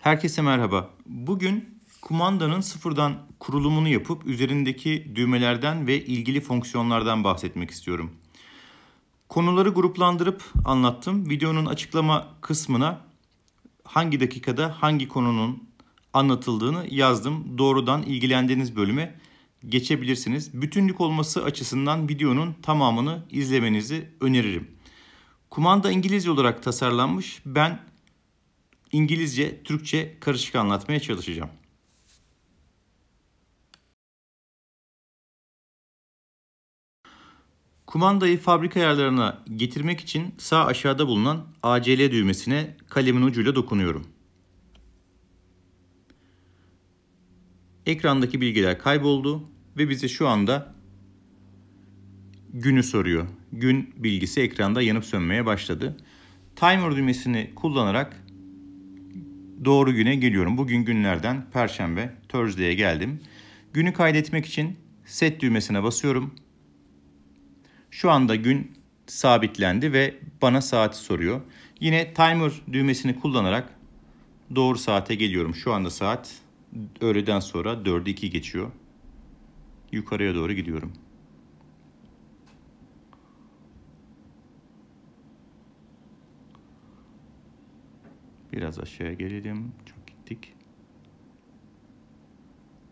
Herkese merhaba. Bugün kumandanın sıfırdan kurulumunu yapıp üzerindeki düğmelerden ve ilgili fonksiyonlardan bahsetmek istiyorum. Konuları gruplandırıp anlattım. Videonun açıklama kısmına hangi dakikada hangi konunun anlatıldığını yazdım. Doğrudan ilgilendiğiniz bölüme geçebilirsiniz. Bütünlük olması açısından videonun tamamını izlemenizi öneririm. Kumanda İngilizce olarak tasarlanmış. Ben İngilizce, Türkçe karışık anlatmaya çalışacağım. Kumandayı fabrika ayarlarına getirmek için sağ aşağıda bulunan ACL düğmesine kalemin ucuyla dokunuyorum. Ekrandaki bilgiler kayboldu ve bize şu anda günü soruyor. Gün bilgisi ekranda yanıp sönmeye başladı. Timer düğmesini kullanarak doğru güne geliyorum. Bugün günlerden Perşembe, Thursday'e geldim. Günü kaydetmek için set düğmesine basıyorum. Şu anda gün sabitlendi ve bana saati soruyor. Yine timer düğmesini kullanarak doğru saate geliyorum. Şu anda saat öğleden sonra 4'e 2 geçiyor. Yukarıya doğru gidiyorum. Biraz aşağıya gelelim. Çok gittik.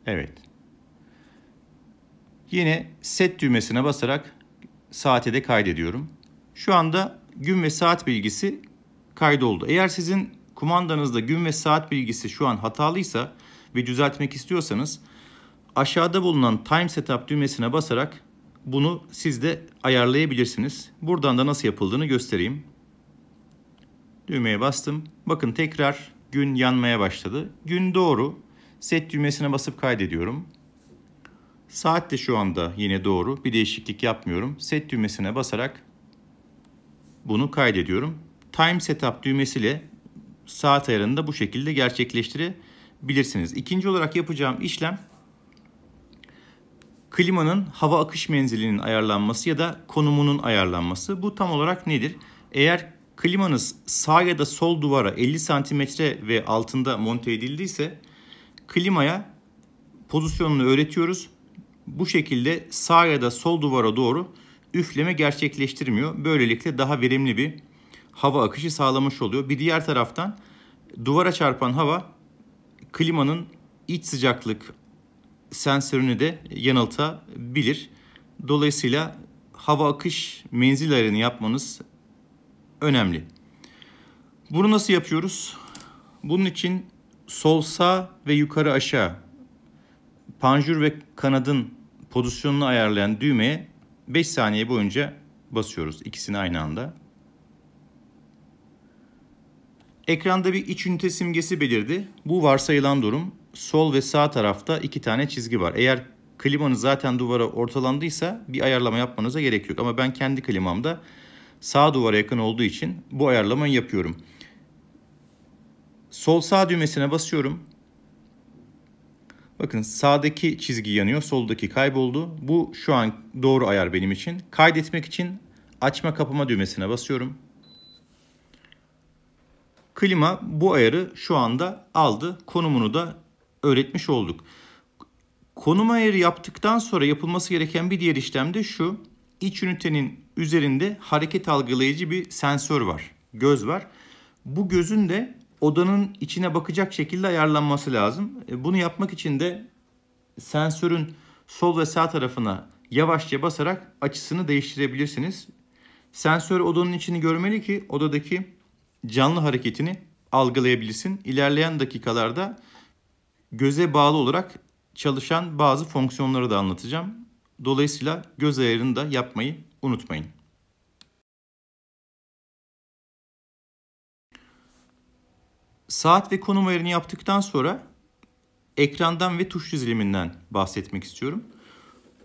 Evet. Yine set düğmesine basarak saate de kaydediyorum. Şu anda gün ve saat bilgisi kaydoldu. Eğer sizin kumandanızda gün ve saat bilgisi şu an hatalıysa ve düzeltmek istiyorsanız aşağıda bulunan Time Setup düğmesine basarak bunu siz de ayarlayabilirsiniz. Buradan da nasıl yapıldığını göstereyim. Düğmeye bastım. Bakın tekrar gün yanmaya başladı. Gün doğru. Set düğmesine basıp kaydediyorum. Saat de şu anda yine doğru. Bir değişiklik yapmıyorum. Set düğmesine basarak bunu kaydediyorum. Time Setup düğmesiyle saat ayarını da bu şekilde gerçekleştirebilirsiniz. İkinci olarak yapacağım işlem klimanın hava akış menzilinin ayarlanması ya da konumunun ayarlanması. Bu tam olarak nedir? Eğer klimanız sağ ya da sol duvara 50 santimetre ve altında monte edildiyse klimaya pozisyonunu öğretiyoruz. Bu şekilde sağ ya da sol duvara doğru üfleme gerçekleştirmiyor. Böylelikle daha verimli bir hava akışı sağlamış oluyor. Bir diğer taraftan duvara çarpan hava klimanın iç sıcaklık sensörünü de yanıltabilir. Dolayısıyla hava akış menzil ayarını yapmanız önemli. Bunu nasıl yapıyoruz? Bunun için sol sağ ve yukarı aşağı panjur ve kanadın pozisyonunu ayarlayan düğmeye 5 saniye boyunca basıyoruz. İkisini aynı anda. Ekranda bir iç ünite simgesi belirdi. Bu varsayılan durum. Sol ve sağ tarafta 2 tane çizgi var. Eğer klimanız zaten duvara ortalandıysa bir ayarlama yapmanıza gerek yok. Ama ben kendi klimamda sağ duvara yakın olduğu için bu ayarlamayı yapıyorum. Sol sağ düğmesine basıyorum. Bakın sağdaki çizgi yanıyor, soldaki kayboldu. Bu şu an doğru ayar benim için. Kaydetmek için açma kapama düğmesine basıyorum. Klima bu ayarı şu anda aldı. Konumunu da öğretmiş olduk. Konum ayarı yaptıktan sonra yapılması gereken bir diğer işlem de şu. İç ünitenin üzerinde hareket algılayıcı bir sensör var. Göz var. Bu gözün de odanın içine bakacak şekilde ayarlanması lazım. Bunu yapmak için de sensörün sol ve sağ tarafına yavaşça basarak açısını değiştirebilirsiniz. Sensör odanın içini görmeli ki odadaki canlı hareketini algılayabilsin. İlerleyen dakikalarda göze bağlı olarak çalışan bazı fonksiyonları da anlatacağım. Dolayısıyla göz ayarını da yapmayı unutmayın. Saat ve konum ayarını yaptıktan sonra ekrandan ve tuş diziliminden bahsetmek istiyorum.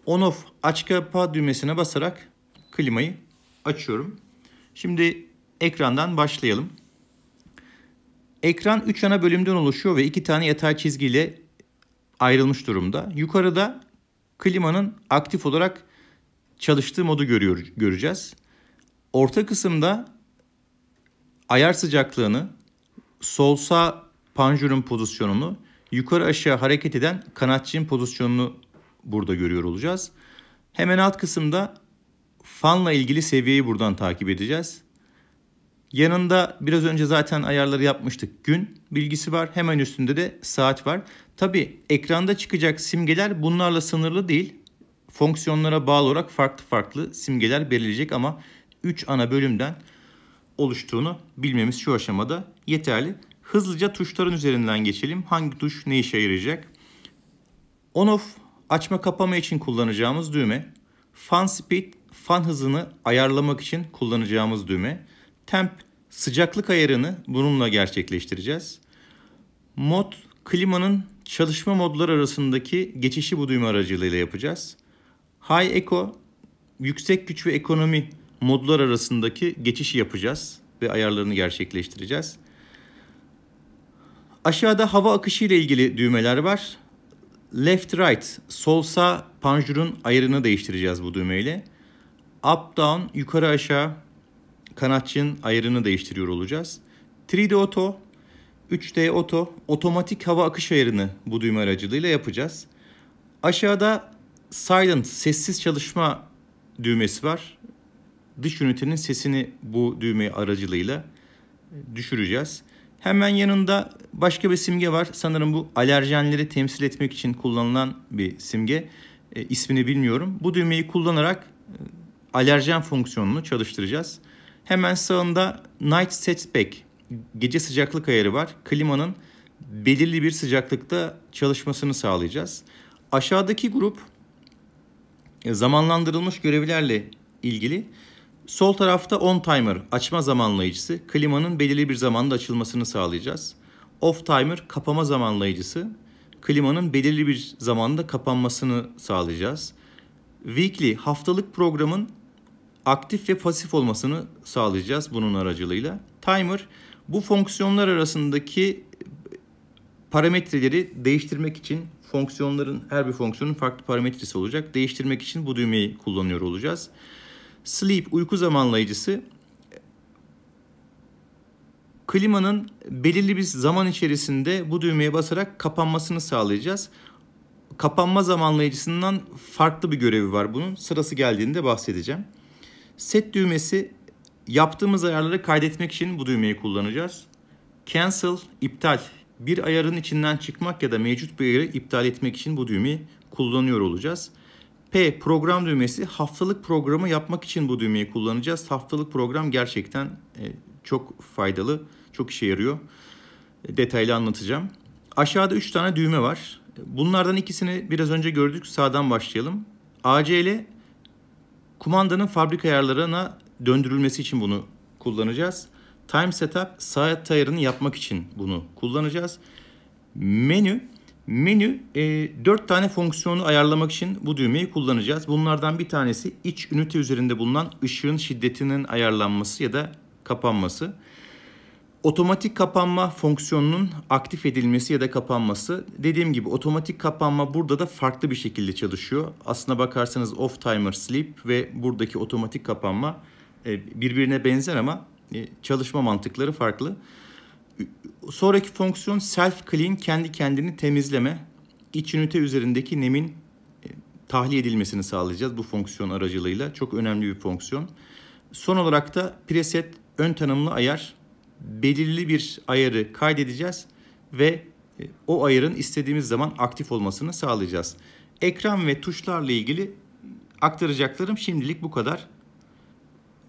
On off aç kapa düğmesine basarak klimayı açıyorum. Şimdi ekrandan başlayalım. Ekran 3 ana bölümden oluşuyor ve 2 tane yatay çizgiyle ayrılmış durumda. Yukarıda klimanın aktif olarak çalıştığı modu göreceğiz. Orta kısımda ayar sıcaklığını, sol sağ panjurun pozisyonunu, yukarı aşağı hareket eden kanatçığın pozisyonunu burada görüyor olacağız. Hemen alt kısımda fanla ilgili seviyeyi buradan takip edeceğiz. Yanında biraz önce zaten ayarları yapmıştık. Gün bilgisi var. Hemen üstünde de saat var. Tabii ekranda çıkacak simgeler bunlarla sınırlı değil. Fonksiyonlara bağlı olarak farklı farklı simgeler belirleyecek ama 3 ana bölümden oluştuğunu bilmemiz şu aşamada yeterli. Hızlıca tuşların üzerinden geçelim. Hangi tuş ne işe yarayacak? On off, açma kapama için kullanacağımız düğme. Fan speed, fan hızını ayarlamak için kullanacağımız düğme. Temp, sıcaklık ayarını bununla gerçekleştireceğiz. Mod, klimanın çalışma modları arasındaki geçişi bu düğme aracılığıyla yapacağız. High Eco, yüksek güç ve ekonomi modlar arasındaki geçişi yapacağız ve ayarlarını gerçekleştireceğiz. Aşağıda hava akışı ile ilgili düğmeler var. Left right, sol sağ panjurun ayarını değiştireceğiz bu düğmeyle. Up down, yukarı aşağı kanatçığın ayarını değiştiriyor olacağız. 3D Auto, 3D Auto, otomatik hava akış ayarını bu düğme aracılığıyla yapacağız. Aşağıda Silent, sessiz çalışma düğmesi var. Dış ünitenin sesini bu düğme aracılığıyla düşüreceğiz. Hemen yanında başka bir simge var. Sanırım bu alerjenleri temsil etmek için kullanılan bir simge. İsmini bilmiyorum. Bu düğmeyi kullanarak alerjen fonksiyonunu çalıştıracağız. Hemen sağında Night Setback, gece sıcaklık ayarı var. Klimanın belirli bir sıcaklıkta çalışmasını sağlayacağız. Aşağıdaki grup zamanlandırılmış görevlerle ilgili. Sol tarafta on timer, açma zamanlayıcısı, klimanın belirli bir zamanda açılmasını sağlayacağız. Off timer, kapama zamanlayıcısı, klimanın belirli bir zamanda kapanmasını sağlayacağız. Weekly, haftalık programın aktif ve pasif olmasını sağlayacağız bunun aracılığıyla. Timer, bu fonksiyonlar arasındaki parametreleri değiştirmek için, fonksiyonların, her bir fonksiyonun farklı parametresi olacak. Değiştirmek için bu düğmeyi kullanıyor olacağız. Sleep, uyku zamanlayıcısı, klimanın belirli bir zaman içerisinde bu düğmeye basarak kapanmasını sağlayacağız. Kapanma zamanlayıcısından farklı bir görevi var bunun. Sırası geldiğinde bahsedeceğim. Set düğmesi, yaptığımız ayarları kaydetmek için bu düğmeyi kullanacağız. Cancel, iptal, bir ayarın içinden çıkmak ya da mevcut bir ayarı iptal etmek için bu düğmeyi kullanıyor olacağız. P, program düğmesi, haftalık programı yapmak için bu düğmeyi kullanacağız. Haftalık program gerçekten çok faydalı, çok işe yarıyor. Detaylı anlatacağım. Aşağıda 3 tane düğme var. Bunlardan ikisini biraz önce gördük. Sağdan başlayalım. ACL, kumandanın fabrika ayarlarına döndürülmesi için bunu kullanacağız. Time Setup, saat ayarını yapmak için bunu kullanacağız. Menü. Menü, 4 tane fonksiyonu ayarlamak için bu düğmeyi kullanacağız. Bunlardan bir tanesi iç ünite üzerinde bulunan ışığın şiddetinin ayarlanması ya da kapanması. Otomatik kapanma fonksiyonunun aktif edilmesi ya da kapanması. Dediğim gibi otomatik kapanma burada da farklı bir şekilde çalışıyor. Aslına bakarsanız off timer, sleep ve buradaki otomatik kapanma birbirine benzer ama çalışma mantıkları farklı. Sonraki fonksiyon Self Clean, kendi kendini temizleme. İç ünite üzerindeki nemin tahliye edilmesini sağlayacağız bu fonksiyon aracılığıyla. Çok önemli bir fonksiyon. Son olarak da preset, ön tanımlı ayar. Belirli bir ayarı kaydedeceğiz ve o ayarın istediğimiz zaman aktif olmasını sağlayacağız. Ekran ve tuşlarla ilgili aktaracaklarım şimdilik bu kadar.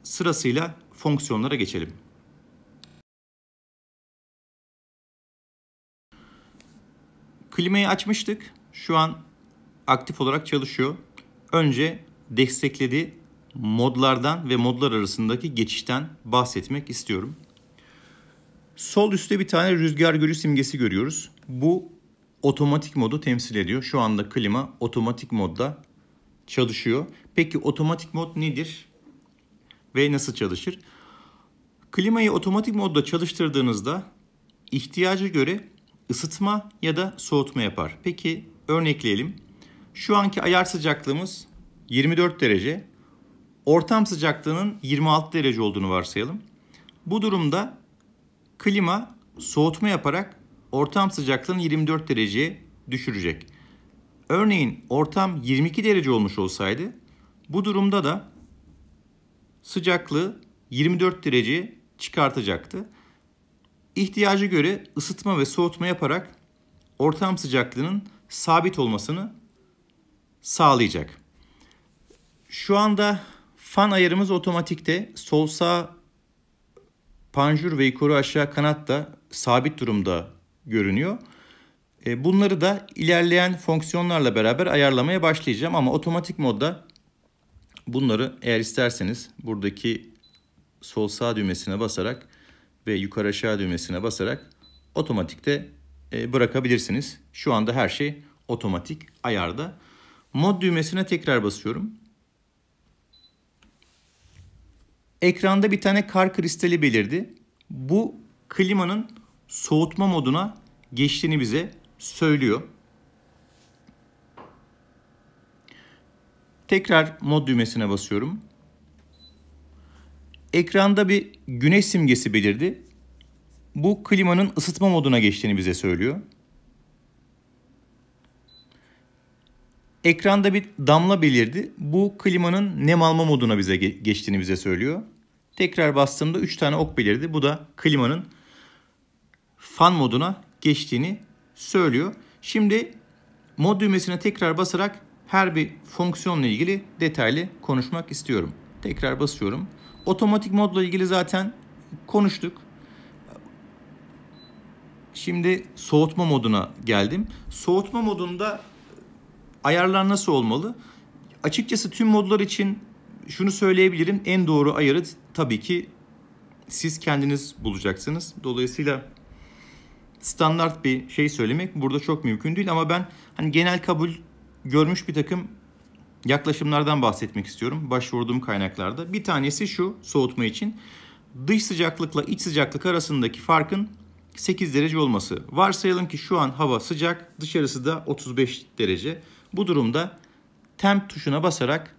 Sırasıyla fonksiyonlara geçelim. Klimayı açmıştık. Şu an aktif olarak çalışıyor. Önce desteklediği modlardan ve modlar arasındaki geçişten bahsetmek istiyorum. Sol üstte bir tane rüzgar gölü simgesi görüyoruz. Bu otomatik modu temsil ediyor. Şu anda klima otomatik modda çalışıyor. Peki otomatik mod nedir ve nasıl çalışır? Klimayı otomatik modda çalıştırdığınızda ihtiyaca göre ısıtma ya da soğutma yapar. Peki örnekleyelim. Şu anki ayar sıcaklığımız 24 derece. Ortam sıcaklığının 26 derece olduğunu varsayalım. Bu durumda klima soğutma yaparak ortam sıcaklığını 24 dereceye düşürecek. Örneğin ortam 22 derece olmuş olsaydı bu durumda da sıcaklığı 24 dereceye çıkartacaktı. İhtiyaca göre ısıtma ve soğutma yaparak ortam sıcaklığının sabit olmasını sağlayacak. Şu anda fan ayarımız otomatikte. Sol sağ panjur ve yukarı aşağı kanat da sabit durumda görünüyor. Bunları da ilerleyen fonksiyonlarla beraber ayarlamaya başlayacağım ama otomatik modda bunları eğer isterseniz buradaki sol sağ düğmesine basarak ve yukarı aşağı düğmesine basarak otomatikte bırakabilirsiniz. Şu anda her şey otomatik ayarda. Mod düğmesine tekrar basıyorum. Ekranda bir tane kar kristali belirdi. Bu klimanın soğutma moduna geçtiğini bize söylüyor. Tekrar mod düğmesine basıyorum. Ekranda bir güneş simgesi belirdi. Bu klimanın ısıtma moduna geçtiğini bize söylüyor. Ekranda bir damla belirdi. Bu klimanın nem alma moduna bize geçtiğini bize söylüyor. Tekrar bastığımda 3 tane ok belirdi. Bu da klimanın fan moduna geçtiğini söylüyor. Şimdi mod düğmesine tekrar basarak her bir fonksiyonla ilgili detaylı konuşmak istiyorum. Tekrar basıyorum. Otomatik modla ilgili zaten konuştuk. Şimdi soğutma moduna geldim. Soğutma modunda ayarlar nasıl olmalı? Açıkçası tüm modlar için şunu söyleyebilirim. En doğru ayarı tabii ki siz kendiniz bulacaksınız. Dolayısıyla standart bir şey söylemek burada çok mümkün değil ama ben hani genel kabul görmüş bir takım yaklaşımlardan bahsetmek istiyorum başvurduğum kaynaklarda. Bir tanesi şu soğutma için. Dış sıcaklıkla iç sıcaklık arasındaki farkın 8 derece olması. Varsayalım ki şu an hava sıcak, dışarısı da 35 derece. Bu durumda temp tuşuna basarak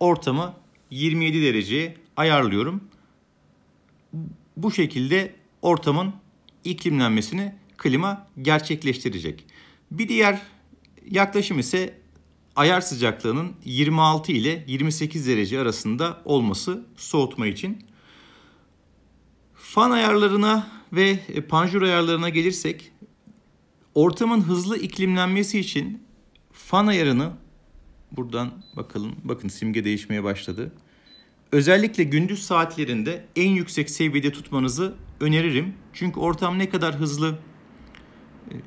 ortamı 27 dereceye ayarlıyorum. Bu şekilde ortamın iklimlenmesini klima gerçekleştirecek. Bir diğer yaklaşım ise ayar sıcaklığının 26 ile 28 derece arasında olması soğutma için. Fan ayarlarına ve panjur ayarlarına gelirsek ortamın hızlı iklimlenmesi için fan ayarını buradan bakalım. Bakın simge değişmeye başladı. Özellikle gündüz saatlerinde en yüksek seviyede tutmanızı öneririm. Çünkü ortam ne kadar hızlı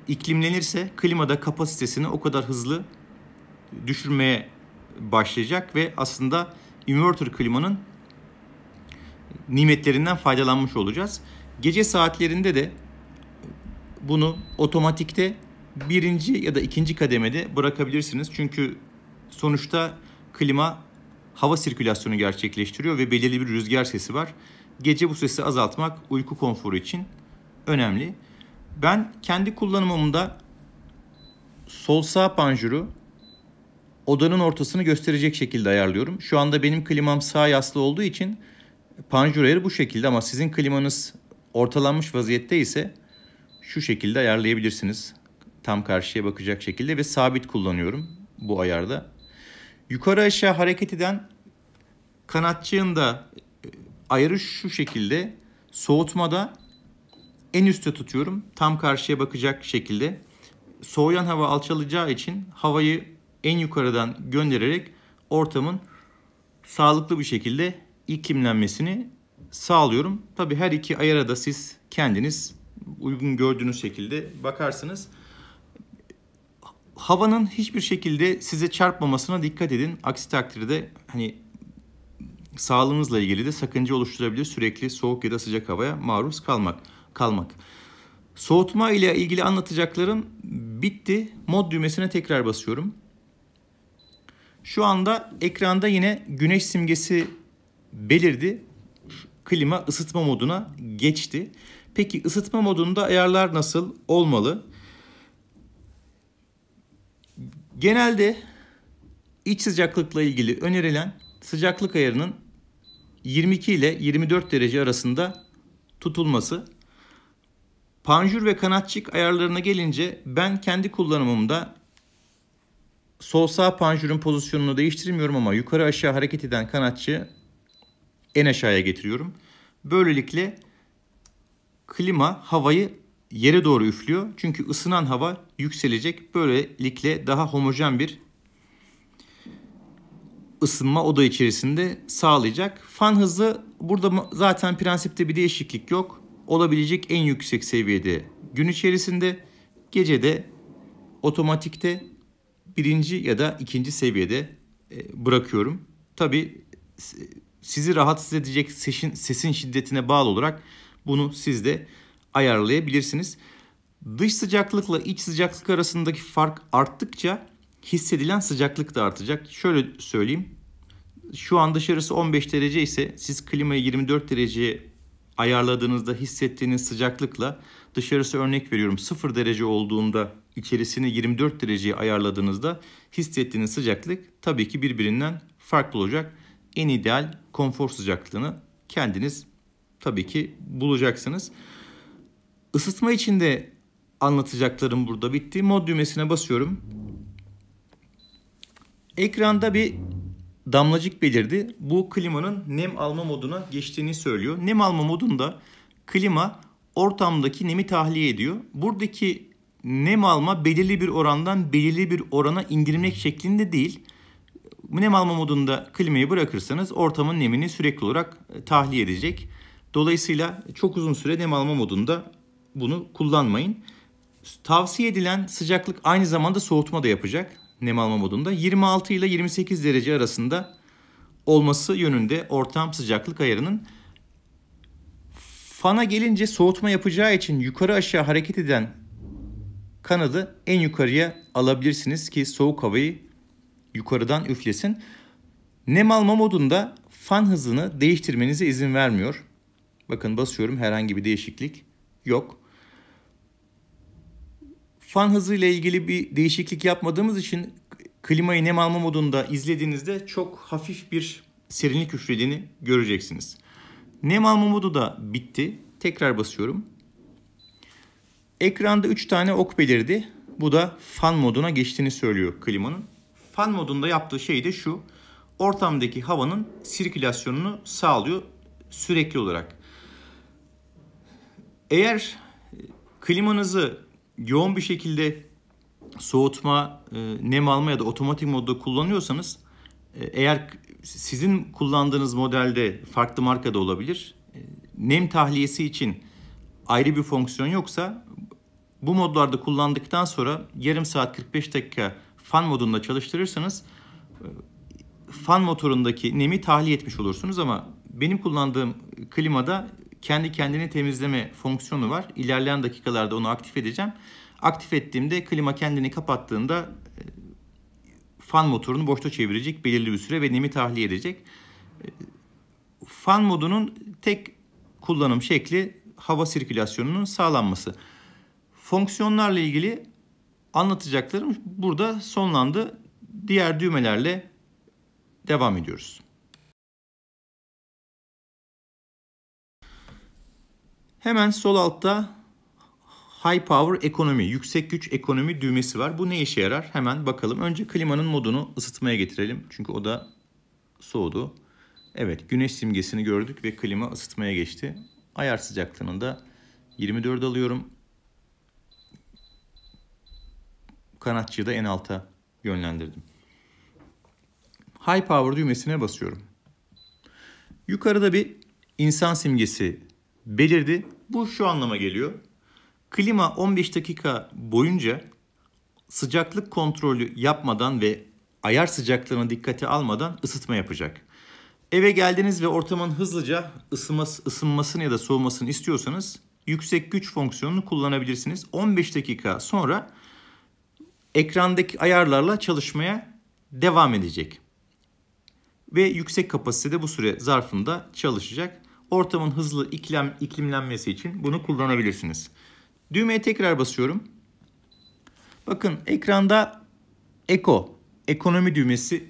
iklimlenirse klima da kapasitesini o kadar hızlı düşürmeye başlayacak ve aslında inverter klimanın nimetlerinden faydalanmış olacağız. Gece saatlerinde de bunu otomatikte birinci ya da ikinci kademede bırakabilirsiniz. Çünkü sonuçta klima hava sirkülasyonu gerçekleştiriyor ve belirli bir rüzgar sesi var. Gece bu sesi azaltmak uyku konforu için önemli. Ben kendi kullanımımda sol sağ panjuru odanın ortasını gösterecek şekilde ayarlıyorum. Şu anda benim klimam sağ yaslı olduğu için panjur ayarı bu şekilde ama sizin klimanız ortalanmış vaziyette ise şu şekilde ayarlayabilirsiniz. Tam karşıya bakacak şekilde ve sabit kullanıyorum bu ayarda. Yukarı aşağı hareket eden kanatçığın da ayarı şu şekilde. Soğutmada en üstte tutuyorum. Tam karşıya bakacak şekilde. Soğuyan hava alçalacağı için havayı en yukarıdan göndererek ortamın sağlıklı bir şekilde iklimlenmesini sağlıyorum. Tabii her iki ayara da siz kendiniz uygun gördüğünüz şekilde bakarsınız. Havanın hiçbir şekilde size çarpmamasına dikkat edin. Aksi takdirde hani sağlığınızla ilgili de sakınca oluşturabilir sürekli soğuk ya da sıcak havaya maruz kalmak. Soğutma ile ilgili anlatacaklarım bitti. Mod düğmesine tekrar basıyorum. Şu anda ekranda yine güneş simgesi belirdi. Klima ısıtma moduna geçti. Peki ısıtma modunda ayarlar nasıl olmalı? Genelde iç sıcaklıkla ilgili önerilen sıcaklık ayarının 22 ile 24 derece arasında tutulması. Panjur ve kanatçık ayarlarına gelince ben kendi kullanımımda sol sağ panjurun pozisyonunu değiştirmiyorum ama yukarı aşağı hareket eden kanatçığı en aşağıya getiriyorum. Böylelikle klima havayı yere doğru üflüyor. Çünkü ısınan hava yükselecek. Böylelikle daha homojen bir ısınma oda içerisinde sağlayacak. Fan hızı burada zaten prensipte bir değişiklik yok. Olabilecek en yüksek seviyede gün içerisinde, gecede otomatikte birinci ya da ikinci seviyede bırakıyorum. Tabii sizi rahatsız edecek sesin şiddetine bağlı olarak bunu siz de ayarlayabilirsiniz. Dış sıcaklıkla iç sıcaklık arasındaki fark arttıkça hissedilen sıcaklık da artacak. Şöyle söyleyeyim. Şu an dışarısı 15 derece ise siz klimayı 24 dereceye ayarladığınızda hissettiğiniz sıcaklıkla dışarısı, örnek veriyorum, 0 derece olduğunda içerisini 24 dereceye ayarladığınızda hissettiğiniz sıcaklık tabii ki birbirinden farklı olacak. En ideal konfor sıcaklığını kendiniz tabii ki bulacaksınız. Isıtma için de anlatacaklarım burada bitti. Mod düğmesine basıyorum. Ekranda bir damlacık belirdi. Bu klimanın nem alma moduna geçtiğini söylüyor. Nem alma modunda klima ortamdaki nemi tahliye ediyor. Buradaki nem alma belirli bir orandan belirli bir orana indirmek şeklinde değil. Nem alma modunda klimayı bırakırsanız ortamın nemini sürekli olarak tahliye edecek. Dolayısıyla çok uzun süre nem alma modunda bunu kullanmayın. Tavsiye edilen sıcaklık aynı zamanda soğutma da yapacak. Nem alma modunda 26 ile 28 derece arasında olması yönünde ortam sıcaklık ayarının. Fana gelince soğutma yapacağı için yukarı aşağı hareket eden kanadı en yukarıya alabilirsiniz ki soğuk havayı yukarıdan üflesin. Nem alma modunda fan hızını değiştirmenize izin vermiyor. Bakın basıyorum, herhangi bir değişiklik yok. Fan hızıyla ilgili bir değişiklik yapmadığımız için klimayı nem alma modunda izlediğinizde çok hafif bir serinlik üflediğini göreceksiniz. Nem alma modu da bitti. Tekrar basıyorum. Ekranda 3 tane ok belirdi. Bu da fan moduna geçtiğini söylüyor klimanın. Fan modunda yaptığı şey de şu. Ortamdaki havanın sirkülasyonunu sağlıyor sürekli olarak. Eğer klimanızı yoğun bir şekilde soğutma, nem alma ya da otomatik modda kullanıyorsanız, eğer sizin kullandığınız modelde farklı markada olabilir, nem tahliyesi için ayrı bir fonksiyon yoksa bu modlarda kullandıktan sonra yarım saat 45 dakika fan modunda çalıştırırsanız fan motorundaki nemi tahliye etmiş olursunuz ama benim kullandığım klimada kendi kendini temizleme fonksiyonu var. İlerleyen dakikalarda onu aktif edeceğim. Aktif ettiğimde klima kendini kapattığında fan motorunu boşta çevirecek belirli bir süre ve nemi tahliye edecek. Fan modunun tek kullanım şekli hava sirkülasyonunun sağlanması. Fonksiyonlarla ilgili anlatacaklarım burada sonlandı. Diğer düğmelerle devam ediyoruz. Hemen sol altta High Power ekonomi, yüksek güç ekonomi düğmesi var. Bu ne işe yarar? Hemen bakalım. Önce klimanın modunu ısıtmaya getirelim. Çünkü o da soğudu. Evet, güneş simgesini gördük ve klima ısıtmaya geçti. Ayar sıcaklığını da 24 alıyorum. Kanatçığı da en alta yönlendirdim. High Power düğmesine basıyorum. Yukarıda bir insan simgesi belirdi. Bu şu anlama geliyor. Klima 15 dakika boyunca sıcaklık kontrolü yapmadan ve ayar sıcaklığını dikkate almadan ısıtma yapacak. Eve geldiniz ve ortamın hızlıca ısınmasını ya da soğumasını istiyorsanız yüksek güç fonksiyonunu kullanabilirsiniz. 15 dakika sonra ekrandaki ayarlarla çalışmaya devam edecek. Ve yüksek kapasitede bu süre zarfında çalışacak. Ortamın hızlı iklimlenmesi için bunu kullanabilirsiniz. Düğmeye tekrar basıyorum. Bakın ekranda Eco, ekonomi düğmesi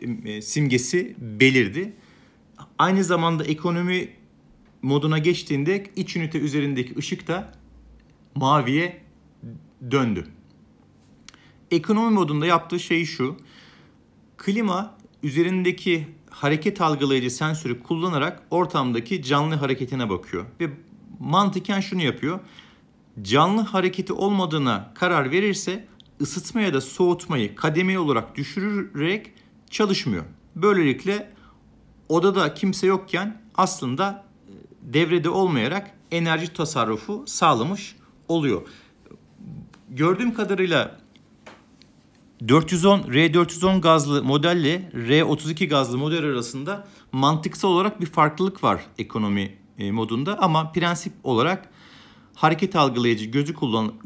simgesi belirdi. Aynı zamanda ekonomi moduna geçtiğinde iç ünite üzerindeki ışık da maviye döndü. Ekonomi modunda yaptığı şey şu. Klima üzerindeki hareket algılayıcı sensörü kullanarak ortamdaki canlı hareketine bakıyor. Ve mantıken şunu yapıyor. Canlı hareketi olmadığına karar verirse ısıtmaya da soğutmayı kademeli olarak düşürerek çalışmıyor. Böylelikle odada kimse yokken aslında devrede olmayarak enerji tasarrufu sağlamış oluyor. Gördüğüm kadarıyla R410 gazlı modelle R32 gazlı model arasında mantıksal olarak bir farklılık var ekonomi modunda, ama prensip olarak hareket algılayıcı gözü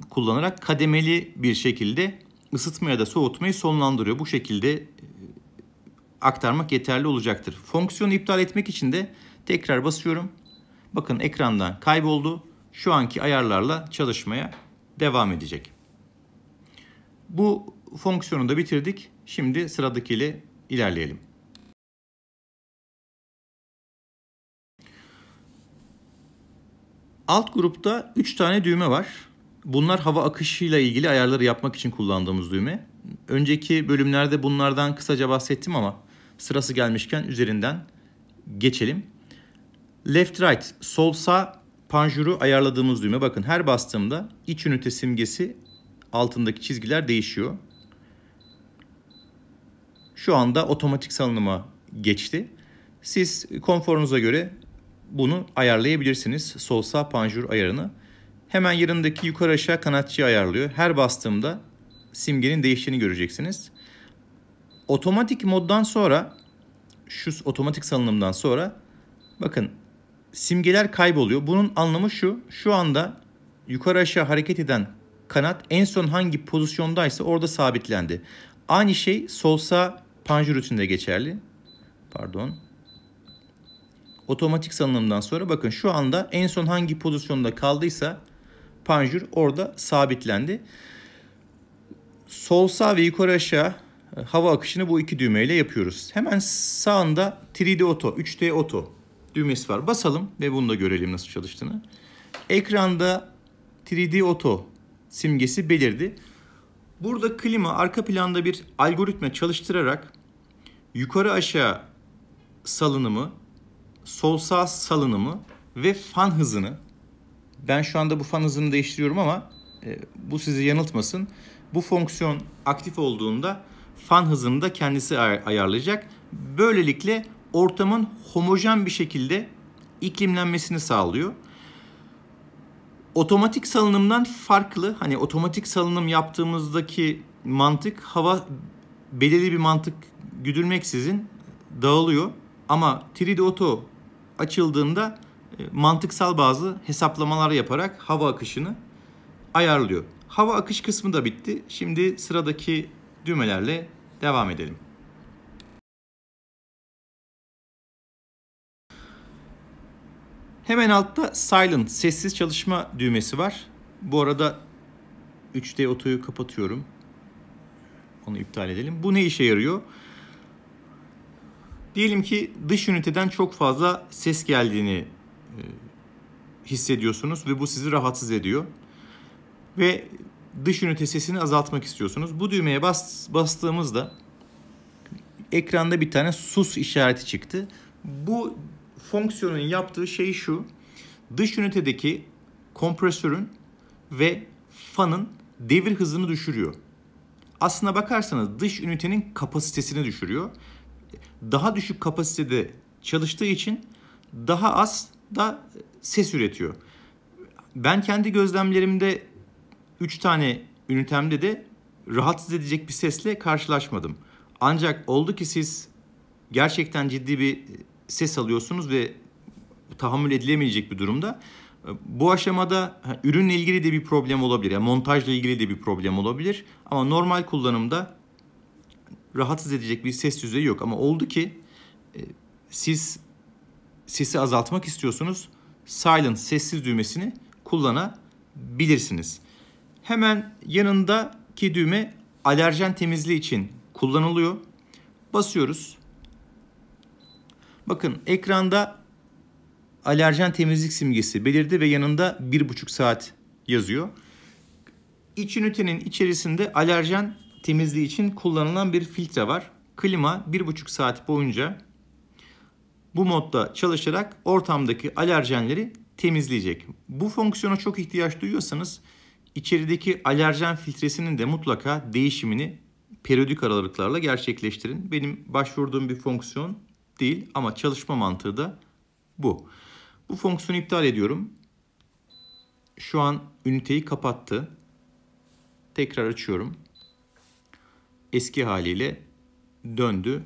kullanarak kademeli bir şekilde ısıtmaya da soğutmayı sonlandırıyor. Bu şekilde aktarmak yeterli olacaktır. Fonksiyonu iptal etmek için de tekrar basıyorum. Bakın ekrandan kayboldu. Şu anki ayarlarla çalışmaya devam edecek. Bu fonksiyonu da bitirdik. Şimdi sıradakiyle ilerleyelim. Alt grupta 3 tane düğme var. Bunlar hava akışıyla ilgili ayarları yapmak için kullandığımız düğme. Önceki bölümlerde bunlardan kısaca bahsettim ama sırası gelmişken üzerinden geçelim. Left right, sol sağ panjuru ayarladığımız düğme. Bakın her bastığımda iç ünite simgesi altındaki çizgiler değişiyor. Şu anda otomatik salınıma geçti. Siz konforunuza göre bunu ayarlayabilirsiniz. Sol sağ panjur ayarını. Hemen yanındaki yukarı aşağı kanatçıyı ayarlıyor. Her bastığımda simgenin değiştiğini göreceksiniz. Otomatik moddan sonra, şu otomatik salınımdan sonra bakın simgeler kayboluyor. Bunun anlamı şu. Şu anda yukarı aşağı hareket eden kanat en son hangi pozisyondaysa orada sabitlendi. Aynı şey sol sağ panjur için de geçerli. Pardon. Otomatik salınımdan sonra bakın şu anda en son hangi pozisyonda kaldıysa panjur orada sabitlendi. Sol sağ ve yukarı aşağı hava akışını bu iki düğmeyle yapıyoruz. Hemen sağında 3D Auto düğmesi var. Basalım ve bunu da görelim nasıl çalıştığını. Ekranda 3D Auto simgesi belirdi. Burada klima arka planda bir algoritma çalıştırarak yukarı aşağı salınımı, sol sağ salınımı ve fan hızını, ben şu anda bu fan hızını değiştiriyorum ama bu sizi yanıltmasın. Bu fonksiyon aktif olduğunda fan hızını da kendisi ayarlayacak. Böylelikle ortamın homojen bir şekilde iklimlenmesini sağlıyor. Otomatik salınımdan farklı, hani otomatik salınım yaptığımızdaki mantık, hava belirli bir mantık güdülmeksizin dağılıyor. Ama 3D Auto açıldığında mantıksal bazı hesaplamalar yaparak hava akışını ayarlıyor. Hava akış kısmı da bitti. Şimdi sıradaki düğmelerle devam edelim. Hemen altta Silent, sessiz çalışma düğmesi var. Bu arada 3D Auto'yu kapatıyorum. Onu iptal edelim. Bu ne işe yarıyor? Diyelim ki dış üniteden çok fazla ses geldiğini hissediyorsunuz ve bu sizi rahatsız ediyor. Ve dış ünite sesini azaltmak istiyorsunuz. Bu düğmeye bastığımızda ekranda bir tane sus işareti çıktı. Bu fonksiyonun yaptığı şey şu. Dış ünitedeki kompresörün ve fanın devir hızını düşürüyor. Aslına bakarsanız dış ünitenin kapasitesini düşürüyor. Daha düşük kapasitede çalıştığı için daha az da ses üretiyor. Ben kendi gözlemlerimde 3 tane ünitemde de rahatsız edecek bir sesle karşılaşmadım. Ancak oldu ki siz gerçekten ciddi bir ses alıyorsunuz ve tahammül edilemeyecek bir durumda. Bu aşamada ürünle ilgili de bir problem olabilir. Yani montajla ilgili de bir problem olabilir. Ama normal kullanımda rahatsız edecek bir ses düzeyi yok. Ama oldu ki siz sesi azaltmak istiyorsunuz. Silent, sessiz düğmesini kullanabilirsiniz. Hemen yanındaki düğme alerjen temizliği için kullanılıyor. Basıyoruz. Bakın ekranda alerjen temizlik simgesi belirdi ve yanında 1,5 saat yazıyor. İç ünitenin içerisinde alerjen temizliği için kullanılan bir filtre var. Klima 1,5 saat boyunca bu modda çalışarak ortamdaki alerjenleri temizleyecek. Bu fonksiyona çok ihtiyaç duyuyorsanız içerideki alerjen filtresinin de mutlaka değişimini periyodik aralıklarla gerçekleştirin. Benim başvurduğum bir fonksiyon değil ama çalışma mantığı da bu. Bu fonksiyonu iptal ediyorum. Şu an üniteyi kapattı. Tekrar açıyorum. Eski haliyle döndü.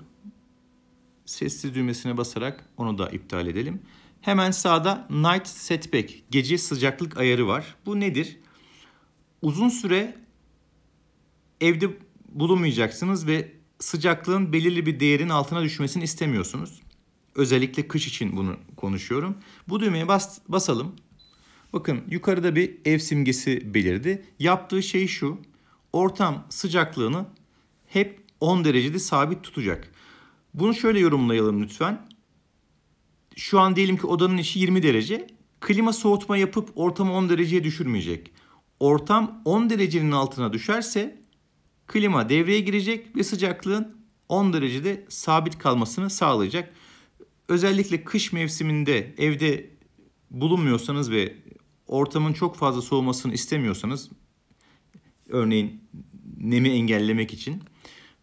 Sessiz düğmesine basarak onu da iptal edelim. Hemen sağda Night Setback, gece sıcaklık ayarı var. Bu nedir? Uzun süre evde bulunmayacaksınız ve sıcaklığın belirli bir değerin altına düşmesini istemiyorsunuz. Özellikle kış için bunu konuşuyorum. Bu düğmeye basalım. Bakın yukarıda bir ev simgesi belirdi. Yaptığı şey şu. Ortam sıcaklığını hep 10 derecede sabit tutacak. Bunu şöyle yorumlayalım lütfen. Şu an diyelim ki odanın içi 20 derece. Klima soğutma yapıp ortamı 10 dereceye düşürmeyecek. Ortam 10 derecenin altına düşerse klima devreye girecek ve sıcaklığın 10 derecede sabit kalmasını sağlayacak. Özellikle kış mevsiminde evde bulunmuyorsanız ve ortamın çok fazla soğumasını istemiyorsanız, örneğin nemi engellemek için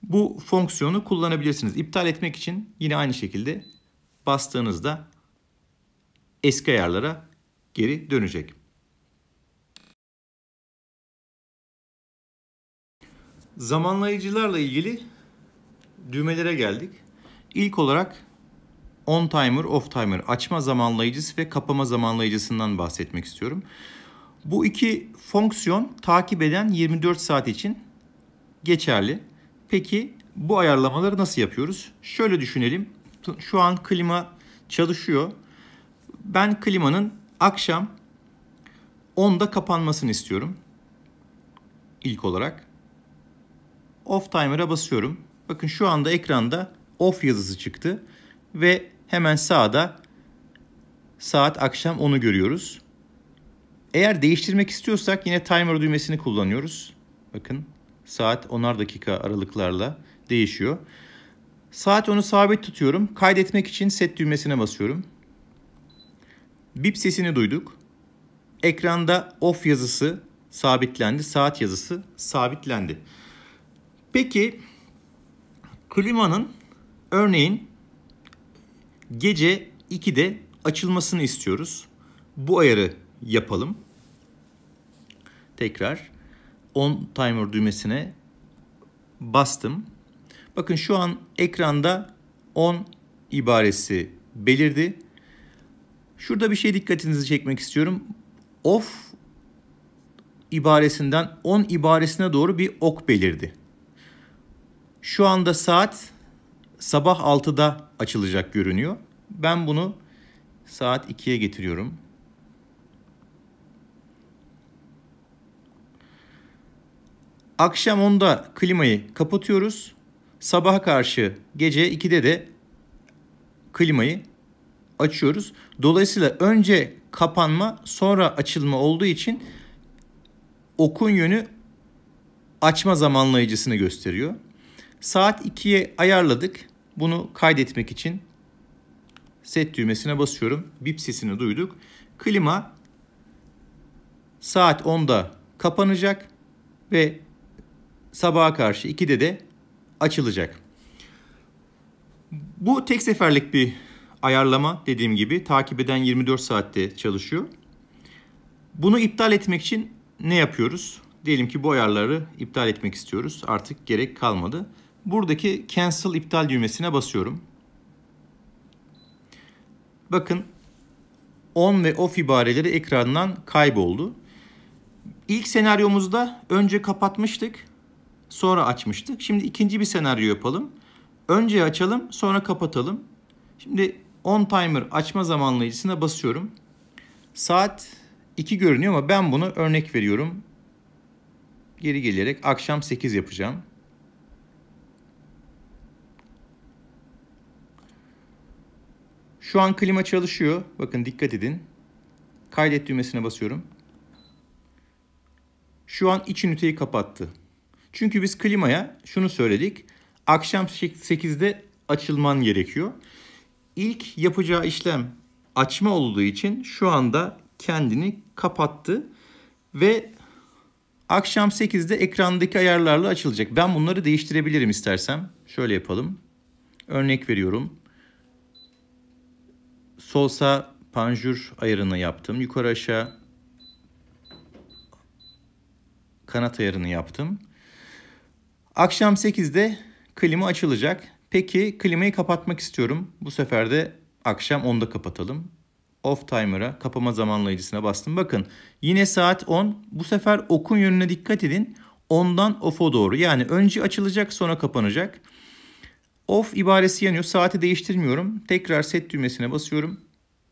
bu fonksiyonu kullanabilirsiniz. İptal etmek için yine aynı şekilde bastığınızda eski ayarlara geri dönecek. Zamanlayıcılarla ilgili düğmelere geldik. İlk olarak on timer, off timer, açma zamanlayıcısı ve kapama zamanlayıcısından bahsetmek istiyorum. Bu iki fonksiyon takip eden 24 saat için geçerli. Peki bu ayarlamaları nasıl yapıyoruz? Şöyle düşünelim. Şu an klima çalışıyor. Ben klimanın akşam 10'da kapanmasını istiyorum. İlk olarak off timer'a basıyorum. Bakın şu anda ekranda off yazısı çıktı ve hemen sağda saat akşam 10'u görüyoruz. Eğer değiştirmek istiyorsak yine timer düğmesini kullanıyoruz. Bakın saat 10'ar dakika aralıklarla değişiyor. Saat 10'u sabit tutuyorum. Kaydetmek için set düğmesine basıyorum. Bip sesini duyduk. Ekranda off yazısı sabitlendi. Saat yazısı sabitlendi. Peki klimanın örneğin gece 2'de açılmasını istiyoruz. Bu ayarı yapalım. Tekrar on timer düğmesine bastım. Bakın şu an ekranda 10 ibaresi belirdi. Şurada bir şey dikkatinizi çekmek istiyorum. Off ibaresinden 10 ibaresine doğru bir ok belirdi. Şu anda saat sabah 6'da açılacak görünüyor. Ben bunu saat 2'ye getiriyorum. Akşam 10'da klimayı kapatıyoruz. Sabaha karşı gece 2'de de klimayı açıyoruz. Dolayısıyla önce kapanma sonra açılma olduğu için okun yönü açma zamanlayıcısını gösteriyor. Saat 2'ye ayarladık. Bunu kaydetmek için set düğmesine basıyorum. Bip sesini duyduk. Klima saat 10'da kapanacak ve sabaha karşı 2'de de açılacak. Bu tek seferlik bir ayarlama, dediğim gibi takip eden 24 saatte çalışıyor. Bunu iptal etmek için ne yapıyoruz? Diyelim ki bu ayarları iptal etmek istiyoruz. Artık gerek kalmadı. Buradaki cancel iptal düğmesine basıyorum. Bakın on ve off ibareleri ekrandan kayboldu. İlk senaryomuzda önce kapatmıştık, sonra açmıştık. Şimdi ikinci bir senaryo yapalım. Önce açalım, sonra kapatalım. Şimdi on timer açma zamanlayıcısına basıyorum. Saat 2 görünüyor ama ben bunu örnek veriyorum. Geri gelerek akşam 8 yapacağım. Şu an klima çalışıyor. Bakın dikkat edin. Kaydet düğmesine basıyorum. şu an iç üniteyi kapattı. Çünkü biz klimaya şunu söyledik. Akşam 8'de açılman gerekiyor. İlk yapacağı işlem açma olduğu için şu anda kendini kapattı. Ve akşam 8'de ekrandaki ayarlarla açılacak. Ben bunları değiştirebilirim istersem. Şöyle yapalım. Örnek veriyorum. Sol sağ panjur ayarını yaptım. Yukarı aşağı kanat ayarını yaptım. Akşam 8'de klima açılacak. Peki klimayı kapatmak istiyorum. Bu sefer de akşam 10'da kapatalım. Off timer'a, kapama zamanlayıcısına bastım. Bakın yine saat 10. Bu sefer okun yönüne dikkat edin. 10'dan off'a doğru. Yani önce açılacak, sonra kapanacak. Off ibaresi yanıyor. Saati değiştirmiyorum. Tekrar set düğmesine basıyorum.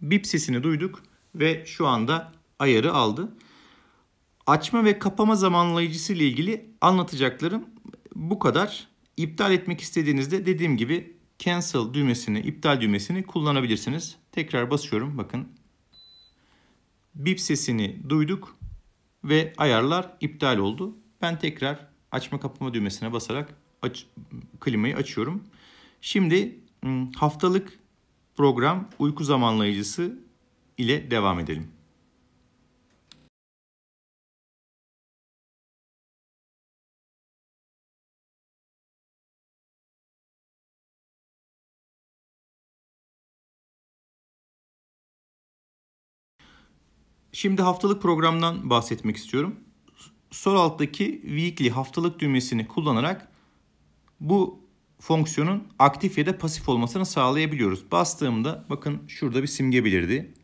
Bip sesini duyduk ve şu anda ayarı aldı. Açma ve kapama zamanlayıcısı ile ilgili anlatacaklarım bu kadar. İptal etmek istediğinizde dediğim gibi cancel düğmesini, iptal düğmesini kullanabilirsiniz. Tekrar basıyorum, bakın. Bip sesini duyduk ve ayarlar iptal oldu. Ben tekrar açma kapama düğmesine basarak klimayı açıyorum. Şimdi haftalık program uyku zamanlayıcısı ile devam edelim. Şimdi haftalık programdan bahsetmek istiyorum. Sol alttaki weekly haftalık düğmesini kullanarak bu fonksiyonun aktif ya da pasif olmasını sağlayabiliyoruz. Bastığımda bakın şurada bir simge belirdi.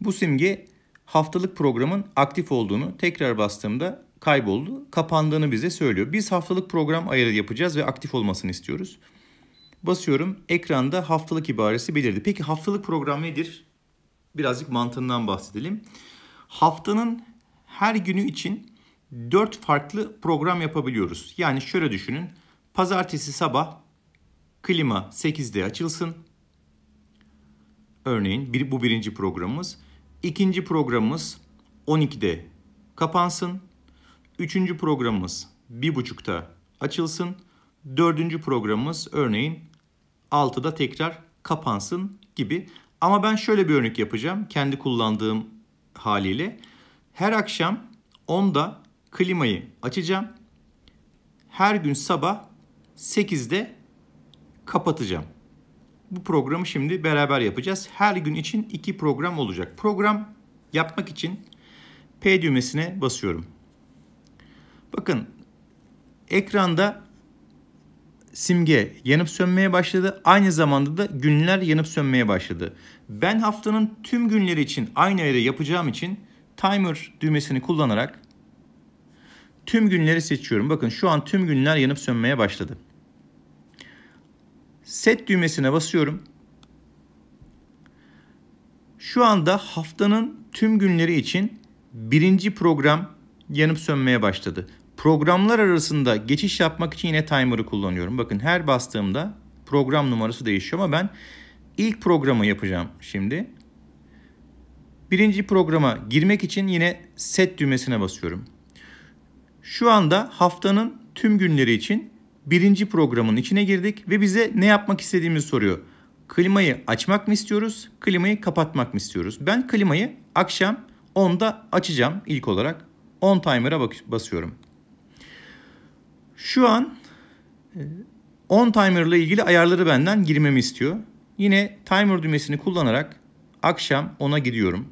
Bu simge haftalık programın aktif olduğunu, tekrar bastığımda kayboldu, kapandığını bize söylüyor. Biz haftalık program ayarı yapacağız ve aktif olmasını istiyoruz. Basıyorum, ekranda haftalık ibaresi belirdi. Peki haftalık program nedir? Birazcık mantığından bahsedelim. Haftanın her günü için 4 farklı program yapabiliyoruz. Yani şöyle düşünün. Pazartesi sabah klima 8'de açılsın. Örneğin bu birinci programımız. İkinci programımız 12'de kapansın. Üçüncü programımız 1.30'da açılsın. Dördüncü programımız örneğin 6'da tekrar kapansın gibi. Ama ben şöyle bir örnek yapacağım. Kendi kullandığım haliyle. Her akşam 10'da klimayı açacağım. Her gün sabah 8'de kapatacağım. Bu programı şimdi beraber yapacağız. Her gün için 2 program olacak. Program yapmak için P düğmesine basıyorum. Bakın ekranda simge yanıp sönmeye başladı. Aynı zamanda da günler yanıp sönmeye başladı. Ben haftanın tüm günleri için aynı ayarı yapacağım için timer düğmesini kullanarak tüm günleri seçiyorum. Bakın şu an tüm günler yanıp sönmeye başladı. Set düğmesine basıyorum. Şu anda haftanın tüm günleri için birinci program yanıp sönmeye başladı. Programlar arasında geçiş yapmak için yine timer'ı kullanıyorum. Bakın her bastığımda program numarası değişiyor ama ben ilk programı yapacağım şimdi. Birinci programa girmek için yine set düğmesine basıyorum. Şu anda haftanın tüm günleri için birinci programın içine girdik ve bize ne yapmak istediğimizi soruyor. Klimayı açmak mı istiyoruz, klimayı kapatmak mı istiyoruz? Ben klimayı akşam 10'da açacağım ilk olarak. 10 timer'a basıyorum. Şu an 10 timer ile ilgili ayarları benden girmemi istiyor. Yine timer düğmesini kullanarak akşam 10'a gidiyorum.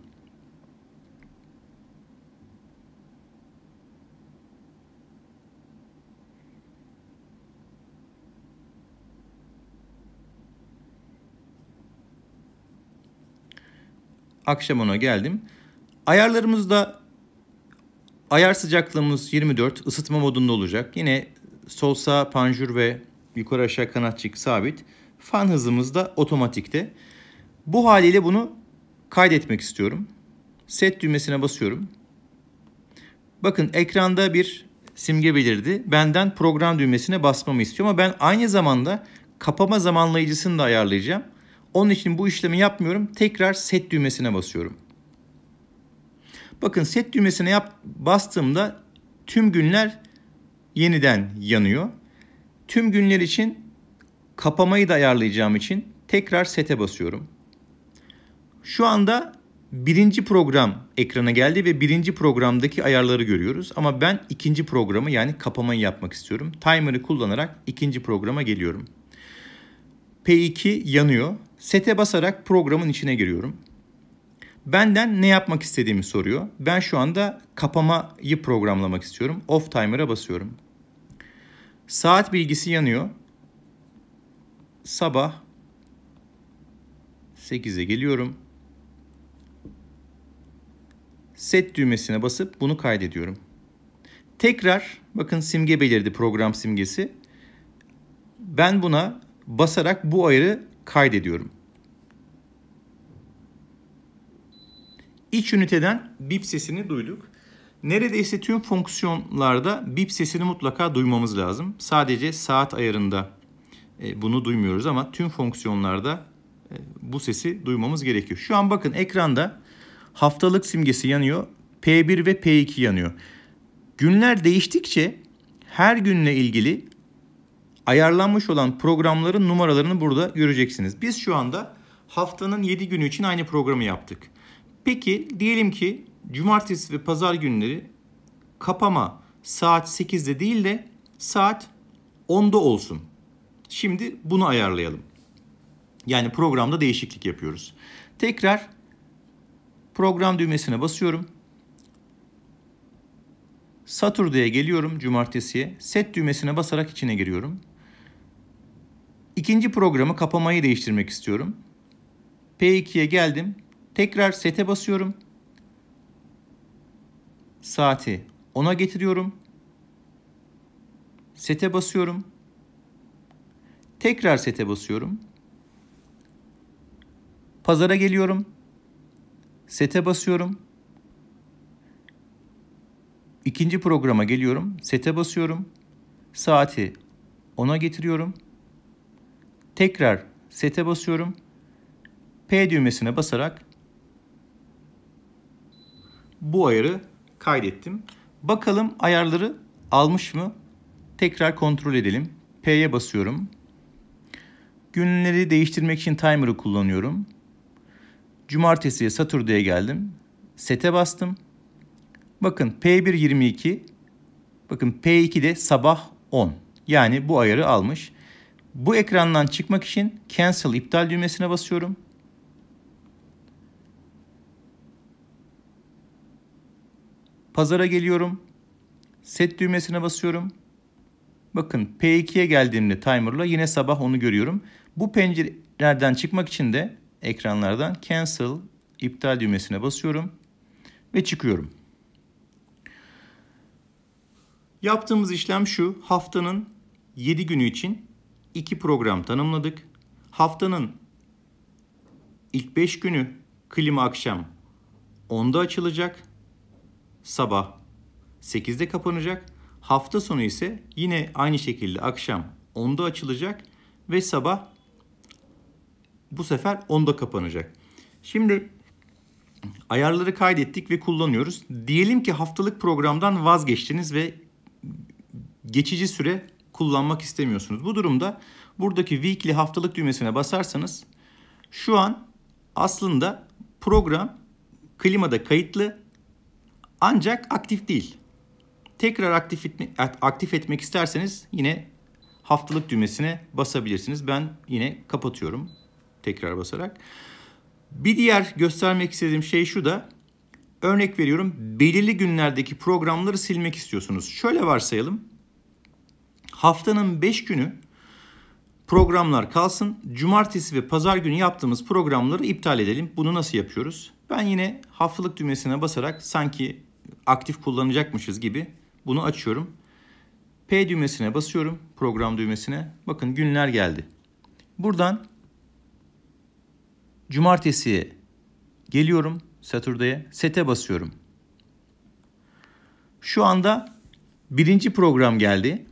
Akşam 10'a geldim. Ayarlarımızda ayar sıcaklığımız 24, ısıtma modunda olacak. Yine sol sağ panjur ve yukarı aşağı kanatçık sabit. Fan hızımız da otomatikte. Bu haliyle bunu kaydetmek istiyorum. Set düğmesine basıyorum. Bakın ekranda bir simge belirdi. Benden program düğmesine basmamı istiyor ama ben aynı zamanda kapama zamanlayıcısını da ayarlayacağım. Onun için bu işlemi yapmıyorum. Tekrar set düğmesine basıyorum. Bakın set düğmesine bastığımda tüm günler yeniden yanıyor. Tüm günler için kapamayı da ayarlayacağım için tekrar sete basıyorum. Şu anda birinci program ekrana geldi ve birinci programdaki ayarları görüyoruz. Ama ben ikinci programı yani kapamayı yapmak istiyorum. Timer'ı kullanarak ikinci programa geliyorum. P2 yanıyor. Sete basarak programın içine giriyorum. Benden ne yapmak istediğimi soruyor. Ben şu anda kapamayı programlamak istiyorum. Off timer'a basıyorum. Saat bilgisi yanıyor. Sabah 8'e geliyorum. Set düğmesine basıp bunu kaydediyorum. Tekrar bakın simge belirdi, program simgesi. Ben buna basarak bu ayarı kaydediyorum. İç üniteden bip sesini duyduk. Neredeyse tüm fonksiyonlarda bip sesini mutlaka duymamız lazım. Sadece saat ayarında bunu duymuyoruz ama tüm fonksiyonlarda bu sesi duymamız gerekiyor. Şu an bakın ekranda haftalık simgesi yanıyor. P1 ve P2 yanıyor. Günler değiştikçe her günle ilgili ayarlanmış olan programların numaralarını burada göreceksiniz. Biz şu anda haftanın 7 günü için aynı programı yaptık. Peki diyelim ki cumartesi ve pazar günleri kapama saat 8'de değil de saat 10'da olsun. Şimdi bunu ayarlayalım. Yani programda değişiklik yapıyoruz. Tekrar program düğmesine basıyorum. Saturday'a geliyorum, cumartesiye. Set düğmesine basarak içine giriyorum. İkinci programı kapamayı değiştirmek istiyorum. P2'ye geldim. Tekrar sete basıyorum. Saati 10'a getiriyorum. Sete basıyorum. Tekrar sete basıyorum. Pazara geliyorum. Sete basıyorum. İkinci programa geliyorum. Sete basıyorum. Saati 10'a getiriyorum. Tekrar sete basıyorum. P düğmesine basarak bu ayarı kaydettim. Bakalım ayarları almış mı? Tekrar kontrol edelim. P'ye basıyorum. Günleri değiştirmek için timer'ı kullanıyorum. Cumartesiye, Saturday'a geldim. Sete bastım. Bakın P1 22. Bakın P2'de sabah 10. Yani bu ayarı almış. Bu ekrandan çıkmak için cancel, iptal düğmesine basıyorum. Pazara geliyorum. Set düğmesine basıyorum. Bakın P2'ye geldiğimde timer'la yine sabah 10'u görüyorum. Bu pencerelerden çıkmak için de ekranlardan cancel, iptal düğmesine basıyorum ve çıkıyorum. Yaptığımız işlem şu. Haftanın 7 günü için 2 program tanımladık. Haftanın ilk 5 günü klima akşam 10'da açılacak. Sabah 8'de kapanacak. Hafta sonu ise yine aynı şekilde akşam 10'da açılacak ve sabah bu sefer 10'da kapanacak. Şimdi ayarları kaydettik ve kullanıyoruz. Diyelim ki haftalık programdan vazgeçtiniz ve geçici süre kullanmak istemiyorsunuz. Bu durumda buradaki weekly haftalık düğmesine basarsanız şu an aslında program klimada kayıtlı ancak aktif değil. Tekrar aktif etmek isterseniz yine haftalık düğmesine basabilirsiniz. Ben yine kapatıyorum tekrar basarak. Bir diğer göstermek istediğim şey şu da, örnek veriyorum, belirli günlerdeki programları silmek istiyorsunuz. Şöyle varsayalım. Haftanın 5 günü programlar kalsın. Cumartesi ve pazar günü yaptığımız programları iptal edelim. Bunu nasıl yapıyoruz? Ben yine haftalık düğmesine basarak sanki aktif kullanacakmışız gibi bunu açıyorum. P düğmesine basıyorum. Program düğmesine. Bakın günler geldi. Buradan cumartesiye geliyorum. Saturday'a. Sete basıyorum. Şu anda birinci program geldi.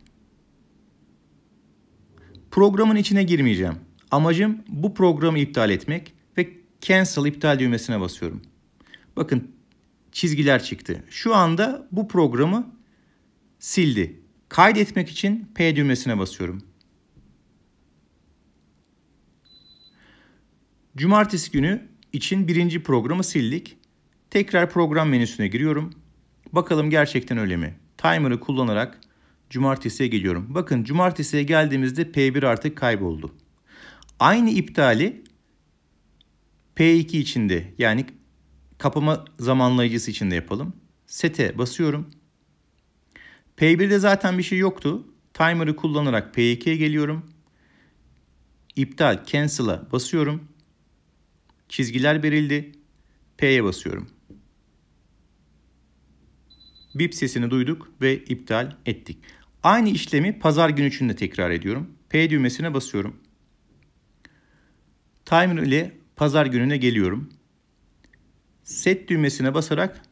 Programın içine girmeyeceğim. Amacım bu programı iptal etmek ve cancel, iptal düğmesine basıyorum. Bakın çizgiler çıktı. Şu anda bu programı sildi. Kaydetmek için P düğmesine basıyorum. Cumartesi günü için birinci programı sildik. Tekrar program menüsüne giriyorum. Bakalım gerçekten öyle mi? Timer'ı kullanarak cumartesiye geliyorum. Bakın cumartesiye geldiğimizde P1 artık kayboldu. Aynı iptali P2 içinde, yani kapama zamanlayıcısı içinde yapalım. Set'e basıyorum. P1'de zaten bir şey yoktu. Timer'ı kullanarak P2'ye geliyorum. İptal, cancel'a basıyorum. Çizgiler verildi. P'ye basıyorum. Bip sesini duyduk ve iptal ettik. Aynı işlemi pazar günü için de tekrar ediyorum. P düğmesine basıyorum. Timer ile pazar gününe geliyorum. Set düğmesine basarak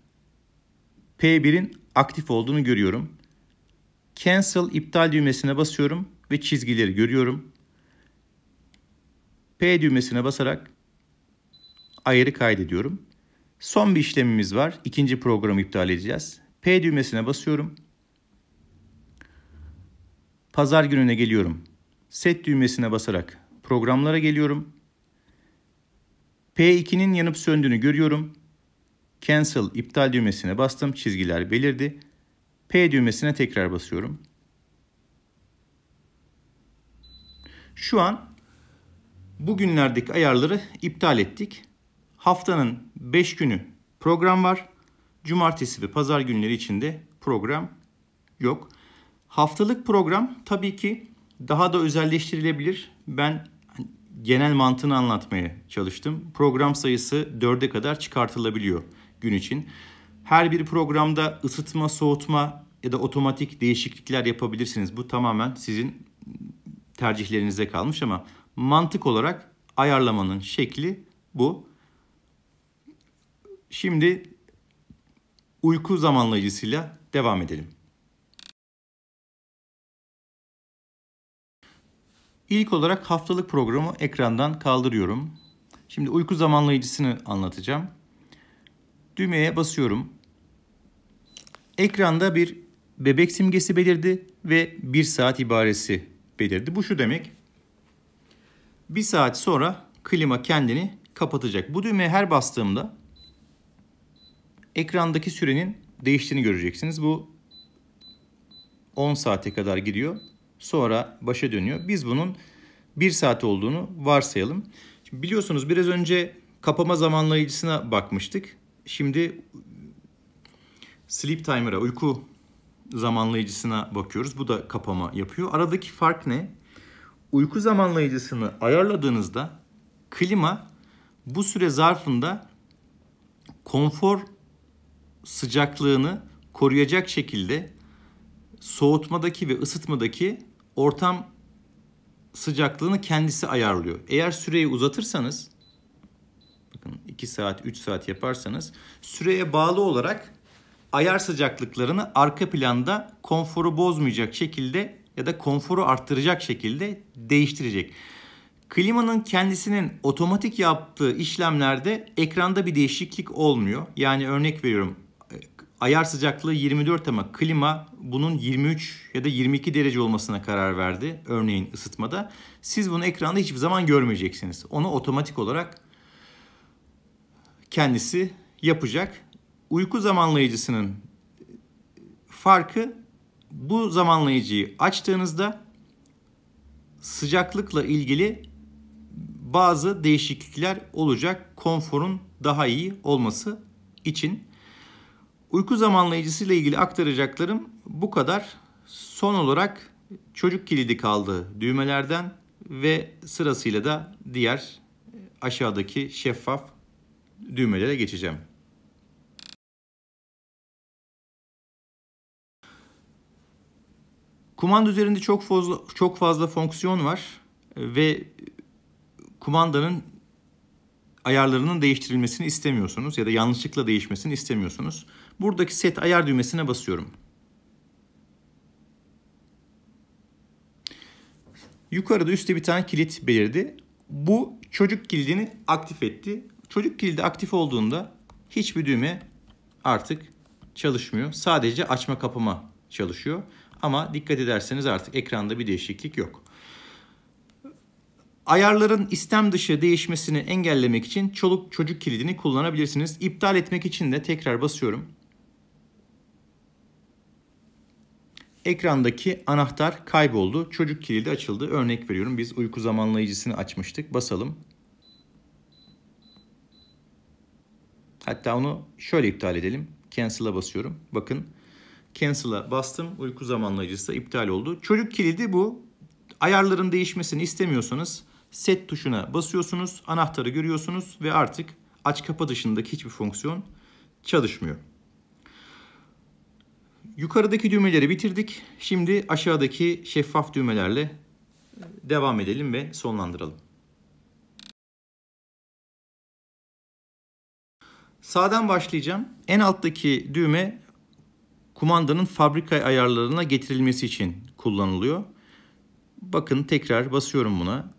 P1'in aktif olduğunu görüyorum. Cancel, iptal düğmesine basıyorum ve çizgileri görüyorum. P düğmesine basarak ayarı kaydediyorum. Son bir işlemimiz var. İkinci programı iptal edeceğiz. P düğmesine basıyorum. Pazar gününe geliyorum. Set düğmesine basarak programlara geliyorum. P2'nin yanıp söndüğünü görüyorum. Cancel, iptal düğmesine bastım. Çizgiler belirdi. P düğmesine tekrar basıyorum. Şu an bugünlerdeki ayarları iptal ettik. Haftanın 5 günü program var. Cumartesi ve pazar günleri içinde program yok. Haftalık program tabii ki daha da özelleştirilebilir. Ben genel mantığını anlatmaya çalıştım. Program sayısı 4'e kadar çıkartılabiliyor gün için. Her bir programda ısıtma, soğutma ya da otomatik değişiklikler yapabilirsiniz. Bu tamamen sizin tercihlerinize kalmış ama mantık olarak ayarlamanın şekli bu. Şimdi uyku zamanlayıcısıyla devam edelim. İlk olarak haftalık programı ekrandan kaldırıyorum. Şimdi uyku zamanlayıcısını anlatacağım. Düğmeye basıyorum. Ekranda bir bebek simgesi belirdi ve 1 saat ibaresi belirdi. Bu şu demek. 1 saat sonra klima kendini kapatacak. Bu düğmeye her bastığımda ekrandaki sürenin değiştiğini göreceksiniz. Bu 10 saate kadar gidiyor. Sonra başa dönüyor. Biz bunun 1 saat olduğunu varsayalım. Şimdi biliyorsunuz biraz önce kapama zamanlayıcısına bakmıştık. Şimdi sleep timer'a, uyku zamanlayıcısına bakıyoruz. Bu da kapama yapıyor. Aradaki fark ne? Uyku zamanlayıcısını ayarladığınızda klima bu süre zarfında konfor sıcaklığını koruyacak şekilde soğutmadaki ve ısıtmadaki ortam sıcaklığını kendisi ayarlıyor. Eğer süreyi uzatırsanız, bakın 2 saat, 3 saat yaparsanız süreye bağlı olarak ayar sıcaklıklarını arka planda konforu bozmayacak şekilde ya da konforu arttıracak şekilde değiştirecek. Klimanın kendisinin otomatik yaptığı işlemlerde ekranda bir değişiklik olmuyor. Yani örnek veriyorum. Ayar sıcaklığı 24 ama klima bunun 23 ya da 22 derece olmasına karar verdi. Örneğin ısıtmada. Siz bunu ekranda hiçbir zaman görmeyeceksiniz. Onu otomatik olarak kendisi yapacak. Uyku zamanlayıcısının farkı, bu zamanlayıcıyı açtığınızda sıcaklıkla ilgili bazı değişiklikler olacak. Konforun daha iyi olması için. Uyku zamanlayıcısı ile ilgili aktaracaklarım bu kadar. Son olarak çocuk kilidi kaldığı düğmelerden ve sırasıyla da diğer aşağıdaki şeffaf düğmelere geçeceğim. Kumanda üzerinde çok fazla fonksiyon var ve kumandanın ayarlarının değiştirilmesini istemiyorsunuz ya da yanlışlıkla değişmesini istemiyorsunuz. Buradaki set ayar düğmesine basıyorum. Yukarıda üstte bir tane kilit belirdi. Bu çocuk kilidini aktif etti. Çocuk kilidi aktif olduğunda hiçbir düğme artık çalışmıyor. Sadece açma kapama çalışıyor. Ama dikkat ederseniz artık ekranda bir değişiklik yok. Ayarların istem dışı değişmesini engellemek için çoluk çocuk kilidini kullanabilirsiniz. İptal etmek için de tekrar basıyorum. Ekrandaki anahtar kayboldu. Çocuk kilidi açıldı. Örnek veriyorum, biz uyku zamanlayıcısını açmıştık. Basalım. Hatta onu şöyle iptal edelim. Cancel'a basıyorum. Bakın. Cancel'a bastım. Uyku zamanlayıcısı iptal oldu. Çocuk kilidi bu. Ayarların değişmesini istemiyorsanız set tuşuna basıyorsunuz. Anahtarı görüyorsunuz ve artık aç kapa dışındaki hiçbir fonksiyon çalışmıyor. Yukarıdaki düğmeleri bitirdik. Şimdi aşağıdaki şeffaf düğmelerle devam edelim ve sonlandıralım. Sağdan başlayacağım. En alttaki düğme kumandanın fabrika ayarlarına getirilmesi için kullanılıyor. Bakın tekrar basıyorum buna.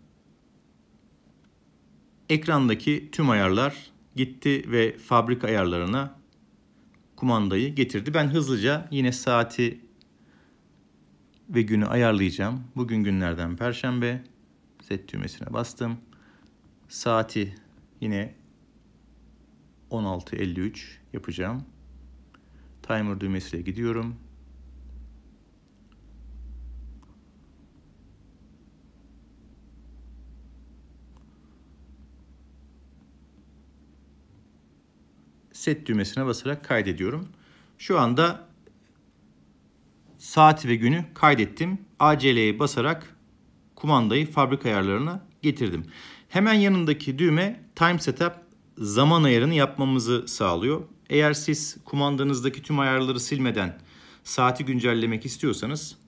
Ekrandaki tüm ayarlar gitti ve fabrika ayarlarına kumandayı getirdi. Ben hızlıca yine saati ve günü ayarlayacağım. Bugün günlerden Perşembe. Set düğmesine bastım. Saati yine 16:53 yapacağım. Timer düğmesiyle gidiyorum. Set düğmesine basarak kaydediyorum. Şu anda saat ve günü kaydettim. ACL'ye basarak kumandayı fabrika ayarlarına getirdim. Hemen yanındaki düğme Time Setup zaman ayarını yapmamızı sağlıyor. Eğer siz kumandanızdaki tüm ayarları silmeden saati güncellemek istiyorsanız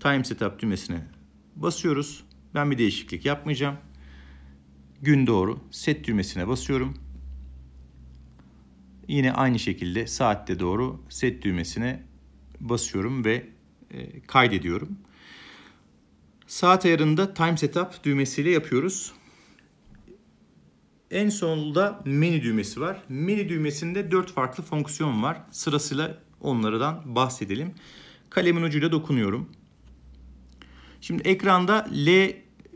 Time Setup düğmesine basıyoruz. Ben bir değişiklik yapmayacağım. Gün doğru set düğmesine basıyorum. Yine aynı şekilde saatte doğru set düğmesine basıyorum ve kaydediyorum. Saat ayarında Time Setup düğmesiyle yapıyoruz. En sonunda menü düğmesi var. Menü düğmesinde 4 farklı fonksiyon var. Sırasıyla onlardan bahsedelim. Kalemin ucuyla dokunuyorum. Şimdi ekranda L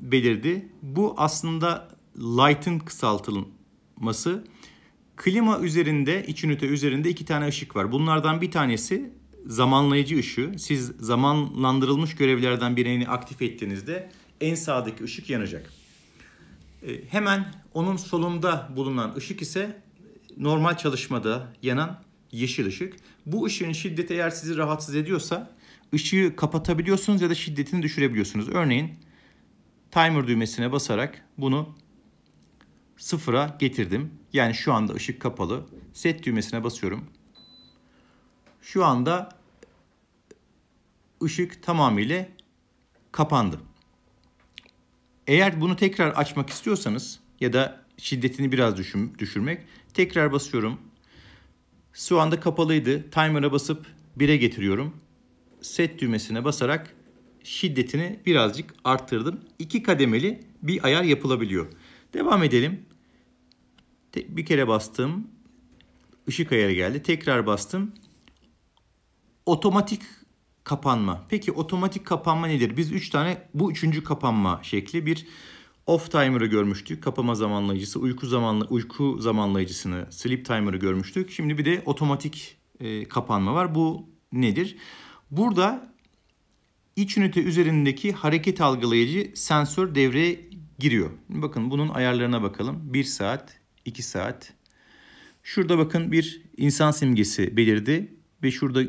belirdi. Bu aslında Light'ın kısaltılması. Klima üzerinde, iç ünite üzerinde 2 tane ışık var. Bunlardan bir tanesi zamanlayıcı ışığı. Siz zamanlandırılmış görevlerden birini aktif ettiğinizde en sağdaki ışık yanacak. Hemen onun solunda bulunan ışık ise normal çalışmada yanan yeşil ışık. Bu ışığın şiddeti eğer sizi rahatsız ediyorsa ışığı kapatabiliyorsunuz ya da şiddetini düşürebiliyorsunuz. Örneğin timer düğmesine basarak bunu sıfıra getirdim. Yani şu anda ışık kapalı. Set düğmesine basıyorum. Şu anda ışık tamamıyla kapandı. Eğer bunu tekrar açmak istiyorsanız ya da şiddetini biraz düşürmek, tekrar basıyorum. Şu anda kapalıydı. Timer'a basıp 1'e getiriyorum. Set düğmesine basarak şiddetini birazcık arttırdım. 2 kademeli bir ayar yapılabiliyor. Devam edelim. Bir kere bastım. Işık ayarı geldi. Tekrar bastım. Otomatik kapanma. Peki otomatik kapanma nedir? Biz 3 tane, bu 3. kapanma şekli. Bir off timer'ı görmüştük. Kapama zamanlayıcısı, uyku zamanlayıcısını, sleep timer'ı görmüştük. Şimdi bir de otomatik kapanma var. Bu nedir? Burada iç ünite üzerindeki hareket algılayıcı sensör devreye giriyor. Bakın bunun ayarlarına bakalım. 1 saat, 2 saat. Şurada bakın bir insan simgesi belirdi. Ve şurada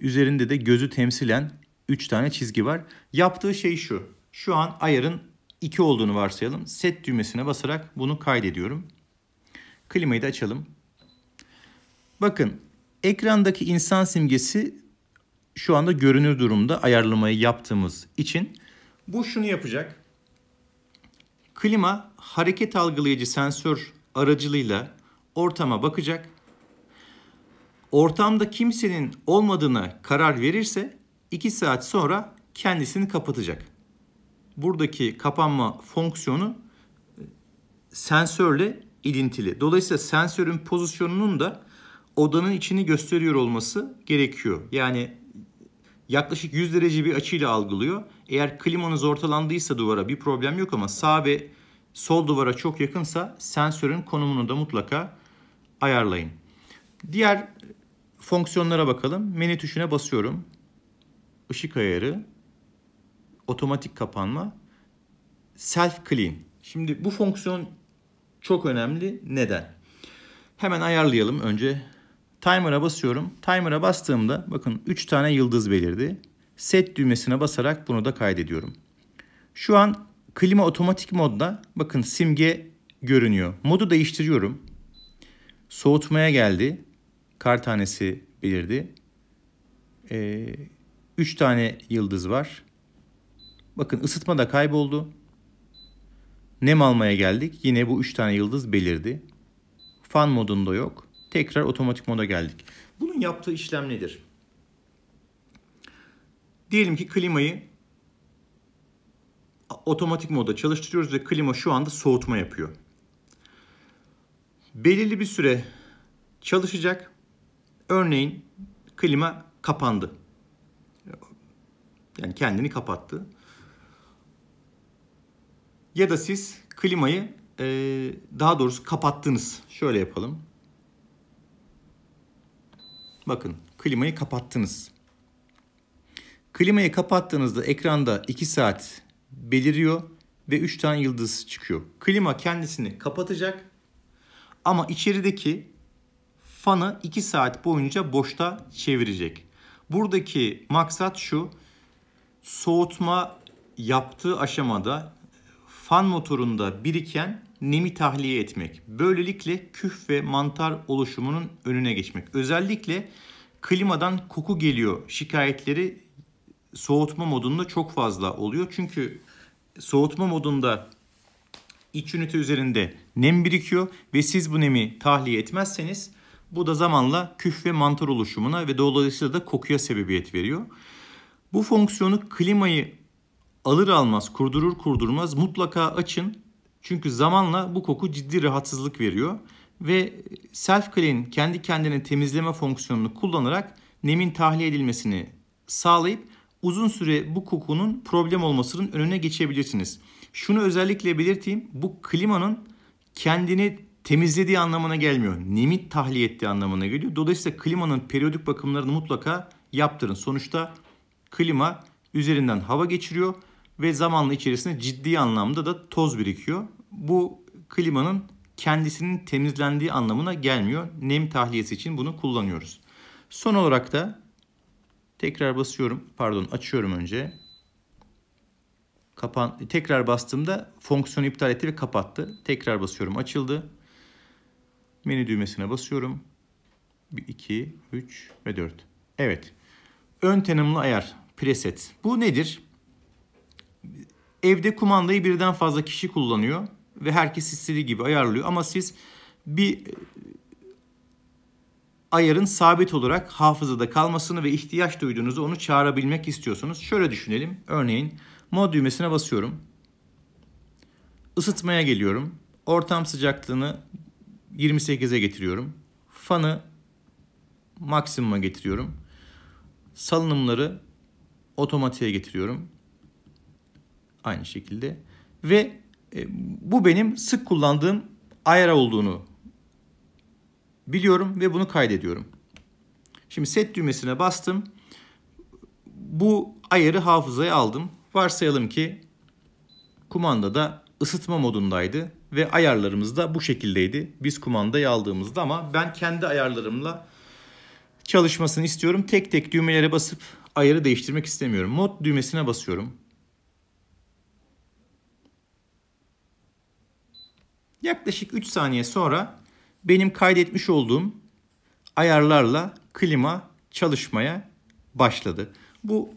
üzerinde de gözü temsilen 3 tane çizgi var. Yaptığı şey şu. Şu an ayarın 2 olduğunu varsayalım. Set düğmesine basarak bunu kaydediyorum. Klimayı da açalım. Bakın ekrandaki insan simgesi şu anda görünür durumda, ayarlamayı yaptığımız için. Bu şunu yapacak. Klima hareket algılayıcı sensör aracılığıyla ortama bakacak. Ortamda kimsenin olmadığına karar verirse 2 saat sonra kendisini kapatacak. Buradaki kapanma fonksiyonu sensörle ilintili. Dolayısıyla sensörün pozisyonunun da odanın içini gösteriyor olması gerekiyor. Yani yaklaşık 100 derece bir açıyla algılıyor. Eğer klimanız ortalandıysa duvara bir problem yok ama sağ ve sol duvara çok yakınsa sensörün konumunu da mutlaka ayarlayın. Diğer fonksiyonlara bakalım. Menü tuşuna basıyorum. Işık ayarı, otomatik kapanma, Self Clean. Şimdi bu fonksiyon çok önemli. Neden? Hemen ayarlayalım önce. Timer'a basıyorum. Timer'a bastığımda bakın 3 tane yıldız belirdi. Set düğmesine basarak bunu da kaydediyorum. Şu an klima otomatik modda bakın simge görünüyor. Modu değiştiriyorum. Soğutmaya geldi. Kar tanesi belirdi. 3 tane yıldız var. Bakın ısıtma da kayboldu. Nem almaya geldik. Yine bu 3 tane yıldız belirdi. Fan modunda yok. Tekrar otomatik moda geldik. Bunun yaptığı işlem nedir? Diyelim ki klimayı otomatik moda çalıştırıyoruz ve klima şu anda soğutma yapıyor. Belirli bir süre çalışacak. Örneğin klima kapandı. Yani kendini kapattı. Ya da siz klimayı daha doğrusu kapattınız. Şöyle yapalım. Bakın klimayı kapattınız. Klimayı kapattığınızda ekranda 2 saat beliriyor ve 3 tane yıldız çıkıyor. Klima kendisini kapatacak ama içerideki fanı 2 saat boyunca boşta çevirecek. Buradaki maksat şu: soğutma yaptığı aşamada fan motorunda biriken nemi tahliye etmek. Böylelikle küf ve mantar oluşumunun önüne geçmek. Özellikle klimadan koku geliyor şikayetleri soğutma modunda çok fazla oluyor. Çünkü soğutma modunda iç ünite üzerinde nem birikiyor ve siz bu nemi tahliye etmezseniz bu da zamanla küf ve mantar oluşumuna ve dolayısıyla da kokuya sebebiyet veriyor. Bu fonksiyonu klimayı alır almaz, kurdurur kurdurmaz mutlaka açın. Çünkü zamanla bu koku ciddi rahatsızlık veriyor ve Self Clean kendi kendine temizleme fonksiyonunu kullanarak nemin tahliye edilmesini sağlayıp uzun süre bu kokunun problem olmasının önüne geçebilirsiniz. Şunu özellikle belirteyim, bu klimanın kendini temizlediği anlamına gelmiyor. Nemi tahliye ettiği anlamına geliyor. Dolayısıyla klimanın periyodik bakımlarını mutlaka yaptırın. Sonuçta klima üzerinden hava geçiriyor ve zamanla içerisinde ciddi anlamda da toz birikiyor. Bu klimanın kendisinin temizlendiği anlamına gelmiyor. Nem tahliyesi için bunu kullanıyoruz. Son olarak da tekrar basıyorum. Pardon, açıyorum önce. Tekrar bastığımda fonksiyonu iptal etti ve kapattı. Tekrar basıyorum, açıldı. Menü düğmesine basıyorum. 1, 2, 3 ve 4. Evet. Ön tanımlı ayar, preset. Bu nedir? Evde kumandayı birden fazla kişi kullanıyor ve herkes istediği gibi ayarlıyor ama siz bir ayarın sabit olarak hafızada kalmasını ve ihtiyaç duyduğunuzda onu çağırabilmek istiyorsunuz. Şöyle düşünelim. Örneğin mod düğmesine basıyorum. Isıtmaya geliyorum. Ortam sıcaklığını 28'e getiriyorum. Fanı maksimuma getiriyorum. Salınımları otomatiğe getiriyorum. Aynı şekilde ve bu benim sık kullandığım ayar olduğunu biliyorum ve bunu kaydediyorum. Şimdi set düğmesine bastım. Bu ayarı hafızaya aldım. Varsayalım ki kumandada ısıtma modundaydı ve ayarlarımız da bu şekildeydi. Biz kumandayı aldığımızda ama ben kendi ayarlarımla çalışmasını istiyorum. Tek tek düğmelere basıp ayarı değiştirmek istemiyorum. Mod düğmesine basıyorum. Yaklaşık 3 saniye sonra benim kaydetmiş olduğum ayarlarla klima çalışmaya başladı. Bu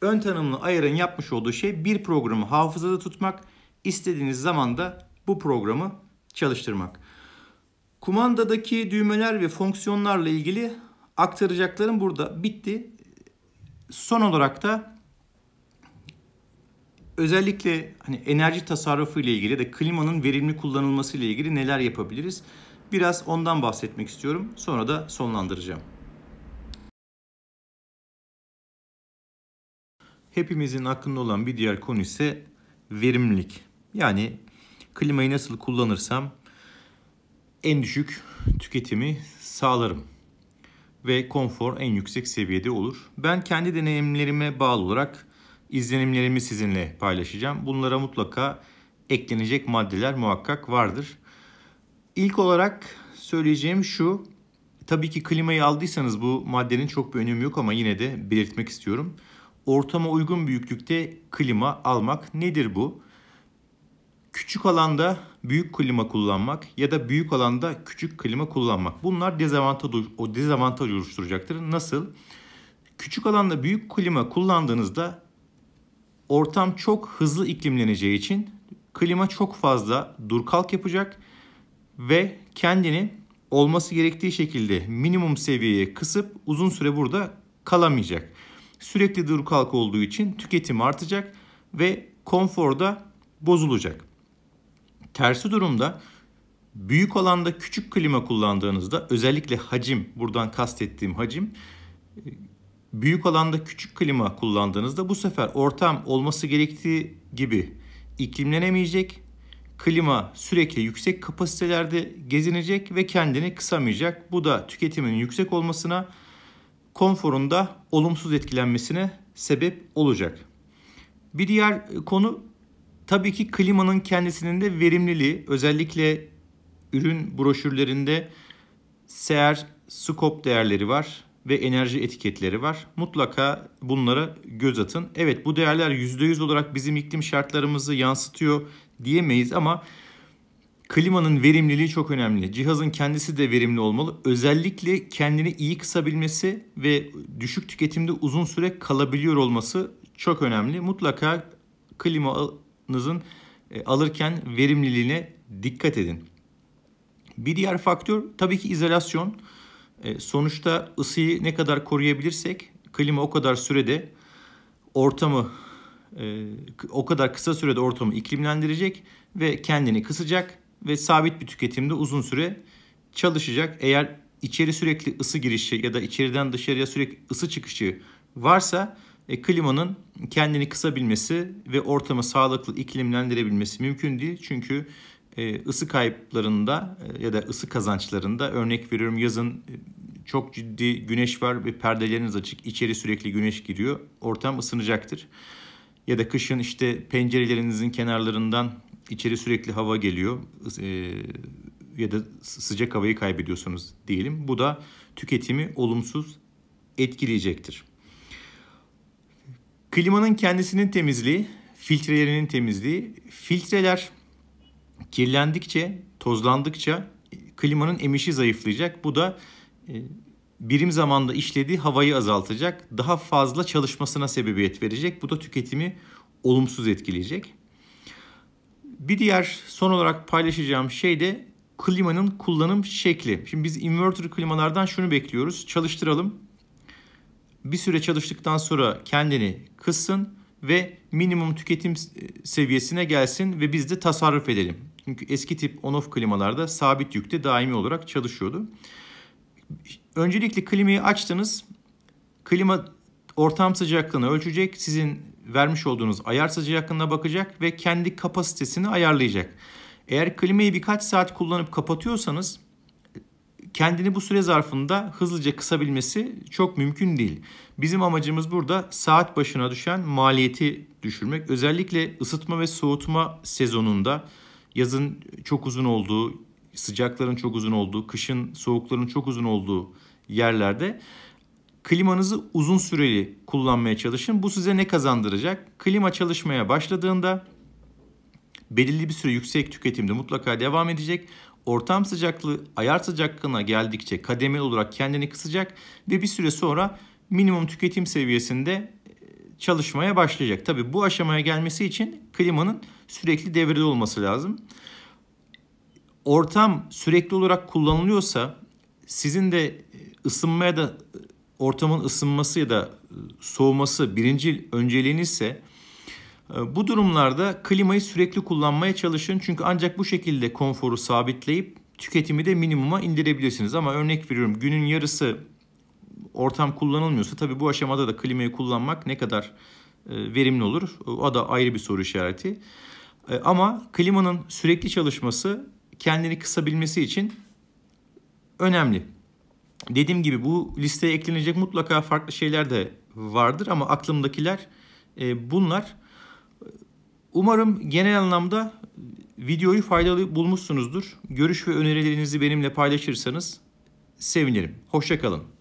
ön tanımlı ayarın yapmış olduğu şey bir programı hafızada tutmak, istediğiniz zaman da bu programı çalıştırmak. Kumandadaki düğmeler ve fonksiyonlarla ilgili aktaracaklarım burada bitti. Son olarak da özellikle hani enerji tasarrufu ile ilgili de klimanın verimli kullanılması ile ilgili neler yapabiliriz? Biraz ondan bahsetmek istiyorum. Sonra da sonlandıracağım. Hepimizin aklında olan bir diğer konu ise verimlilik. Yani klimayı nasıl kullanırsam en düşük tüketimi sağlarım ve konfor en yüksek seviyede olur. Ben kendi deneyimlerime bağlı olarak izlenimlerimi sizinle paylaşacağım. Bunlara mutlaka eklenecek maddeler muhakkak vardır. İlk olarak söyleyeceğim şu, tabii ki klimayı aldıysanız bu maddenin çok bir önemi yok ama yine de belirtmek istiyorum. Ortama uygun büyüklükte klima almak nedir bu? Küçük alanda büyük klima kullanmak ya da büyük alanda küçük klima kullanmak. Bunlar dezavantaj oluşturacaktır. Nasıl? Küçük alanda büyük klima kullandığınızda ortam çok hızlı iklimleneceği için klima çok fazla dur kalk yapacak ve kendini olması gerektiği şekilde minimum seviyeye kısıp uzun süre burada kalamayacak. Sürekli dur kalk olduğu için tüketim artacak ve konforda bozulacak. Tersi durumda büyük alanda küçük klima kullandığınızda, özellikle hacim, buradan kastettiğim hacim, büyük alanda küçük klima kullandığınızda bu sefer ortam olması gerektiği gibi iklimlenemeyecek, klima sürekli yüksek kapasitelerde gezinecek ve kendini kısamayacak. Bu da tüketimin yüksek olmasına, konforunda olumsuz etkilenmesine sebep olacak. Bir diğer konu tabii ki klimanın kendisinin de verimliliği. Özellikle ürün broşürlerinde SEER, SCOP değerleri var ve enerji etiketleri var. Mutlaka bunlara göz atın. Evet, bu değerler %100 olarak bizim iklim şartlarımızı yansıtıyor diyemeyiz ama klimanın verimliliği çok önemli. Cihazın kendisi de verimli olmalı. Özellikle kendini iyi kısabilmesi ve düşük tüketimde uzun süre kalabiliyor olması çok önemli. Mutlaka klimanızın alırken verimliliğine dikkat edin. Bir diğer faktör tabii ki izolasyon. Sonuçta ısıyı ne kadar koruyabilirsek klima o kadar sürede ortamı, o kadar kısa sürede ortamı iklimlendirecek ve kendini kısacak ve sabit bir tüketimde uzun süre çalışacak. Eğer içeri sürekli ısı girişi ya da içeriden dışarıya sürekli ısı çıkışı varsa klimanın kendini kısabilmesi ve ortamı sağlıklı iklimlendirebilmesi mümkün değil. Çünkü ısı kayıplarında ya da ısı kazançlarında, örnek veriyorum, yazın çok ciddi güneş var ve perdeleriniz açık, içeri sürekli güneş giriyor, ortam ısınacaktır. Ya da kışın işte pencerelerinizin kenarlarından içeri sürekli hava geliyor ya da sıcak havayı kaybediyorsunuz diyelim. Bu da tüketimi olumsuz etkileyecektir. Klimanın kendisinin temizliği, filtrelerinin temizliği. Filtreler kirlendikçe, tozlandıkça klimanın emişi zayıflayacak. Bu da birim zamanda işlediği havayı azaltacak. Daha fazla çalışmasına sebebiyet verecek. Bu da tüketimi olumsuz etkileyecek. Bir diğer son olarak paylaşacağım şey de klimanın kullanım şekli. Şimdi biz inverter klimalardan şunu bekliyoruz. Çalıştıralım. Bir süre çalıştıktan sonra kendini kıssın ve minimum tüketim seviyesine gelsin ve biz de tasarruf edelim. Çünkü eski tip on-off klimalarda sabit yükte daimi olarak çalışıyordu. Öncelikle klimayı açtınız. Klima ortam sıcaklığını ölçecek. Sizin vermiş olduğunuz ayar sıcaklığına bakacak ve kendi kapasitesini ayarlayacak. Eğer klimayı birkaç saat kullanıp kapatıyorsanız kendini bu süre zarfında hızlıca kısabilmesi çok mümkün değil. Bizim amacımız burada saat başına düşen maliyeti düşürmek. Özellikle ısıtma ve soğutma sezonunda, yazın çok uzun olduğu, sıcakların çok uzun olduğu, kışın soğukların çok uzun olduğu yerlerde klimanızı uzun süreli kullanmaya çalışın. Bu size ne kazandıracak? Klima çalışmaya başladığında belirli bir süre yüksek tüketimde mutlaka devam edecek. Ortam sıcaklığı ayar sıcaklığına geldikçe kademeli olarak kendini kısacak ve bir süre sonra minimum tüketim seviyesinde çalışmaya başlayacak. Tabii bu aşamaya gelmesi için klimanın sürekli devrede olması lazım. Ortam sürekli olarak kullanılıyorsa sizin de ısınmaya da, ortamın ısınması ya da soğuması birinci önceliğinizse bu durumlarda klimayı sürekli kullanmaya çalışın. Çünkü ancak bu şekilde konforu sabitleyip tüketimi de minimuma indirebilirsiniz. Ama örnek veriyorum, günün yarısı ortam kullanılmıyorsa tabii bu aşamada da klimayı kullanmak ne kadar verimli olur. O da ayrı bir soru işareti. Ama klimanın sürekli çalışması kendini kısabilmesi için önemli. Dediğim gibi bu listeye eklenecek mutlaka farklı şeyler de vardır ama aklımdakiler bunlar. Umarım genel anlamda videoyu faydalı bulmuşsunuzdur. Görüş ve önerilerinizi benimle paylaşırsanız sevinirim. Hoşça kalın.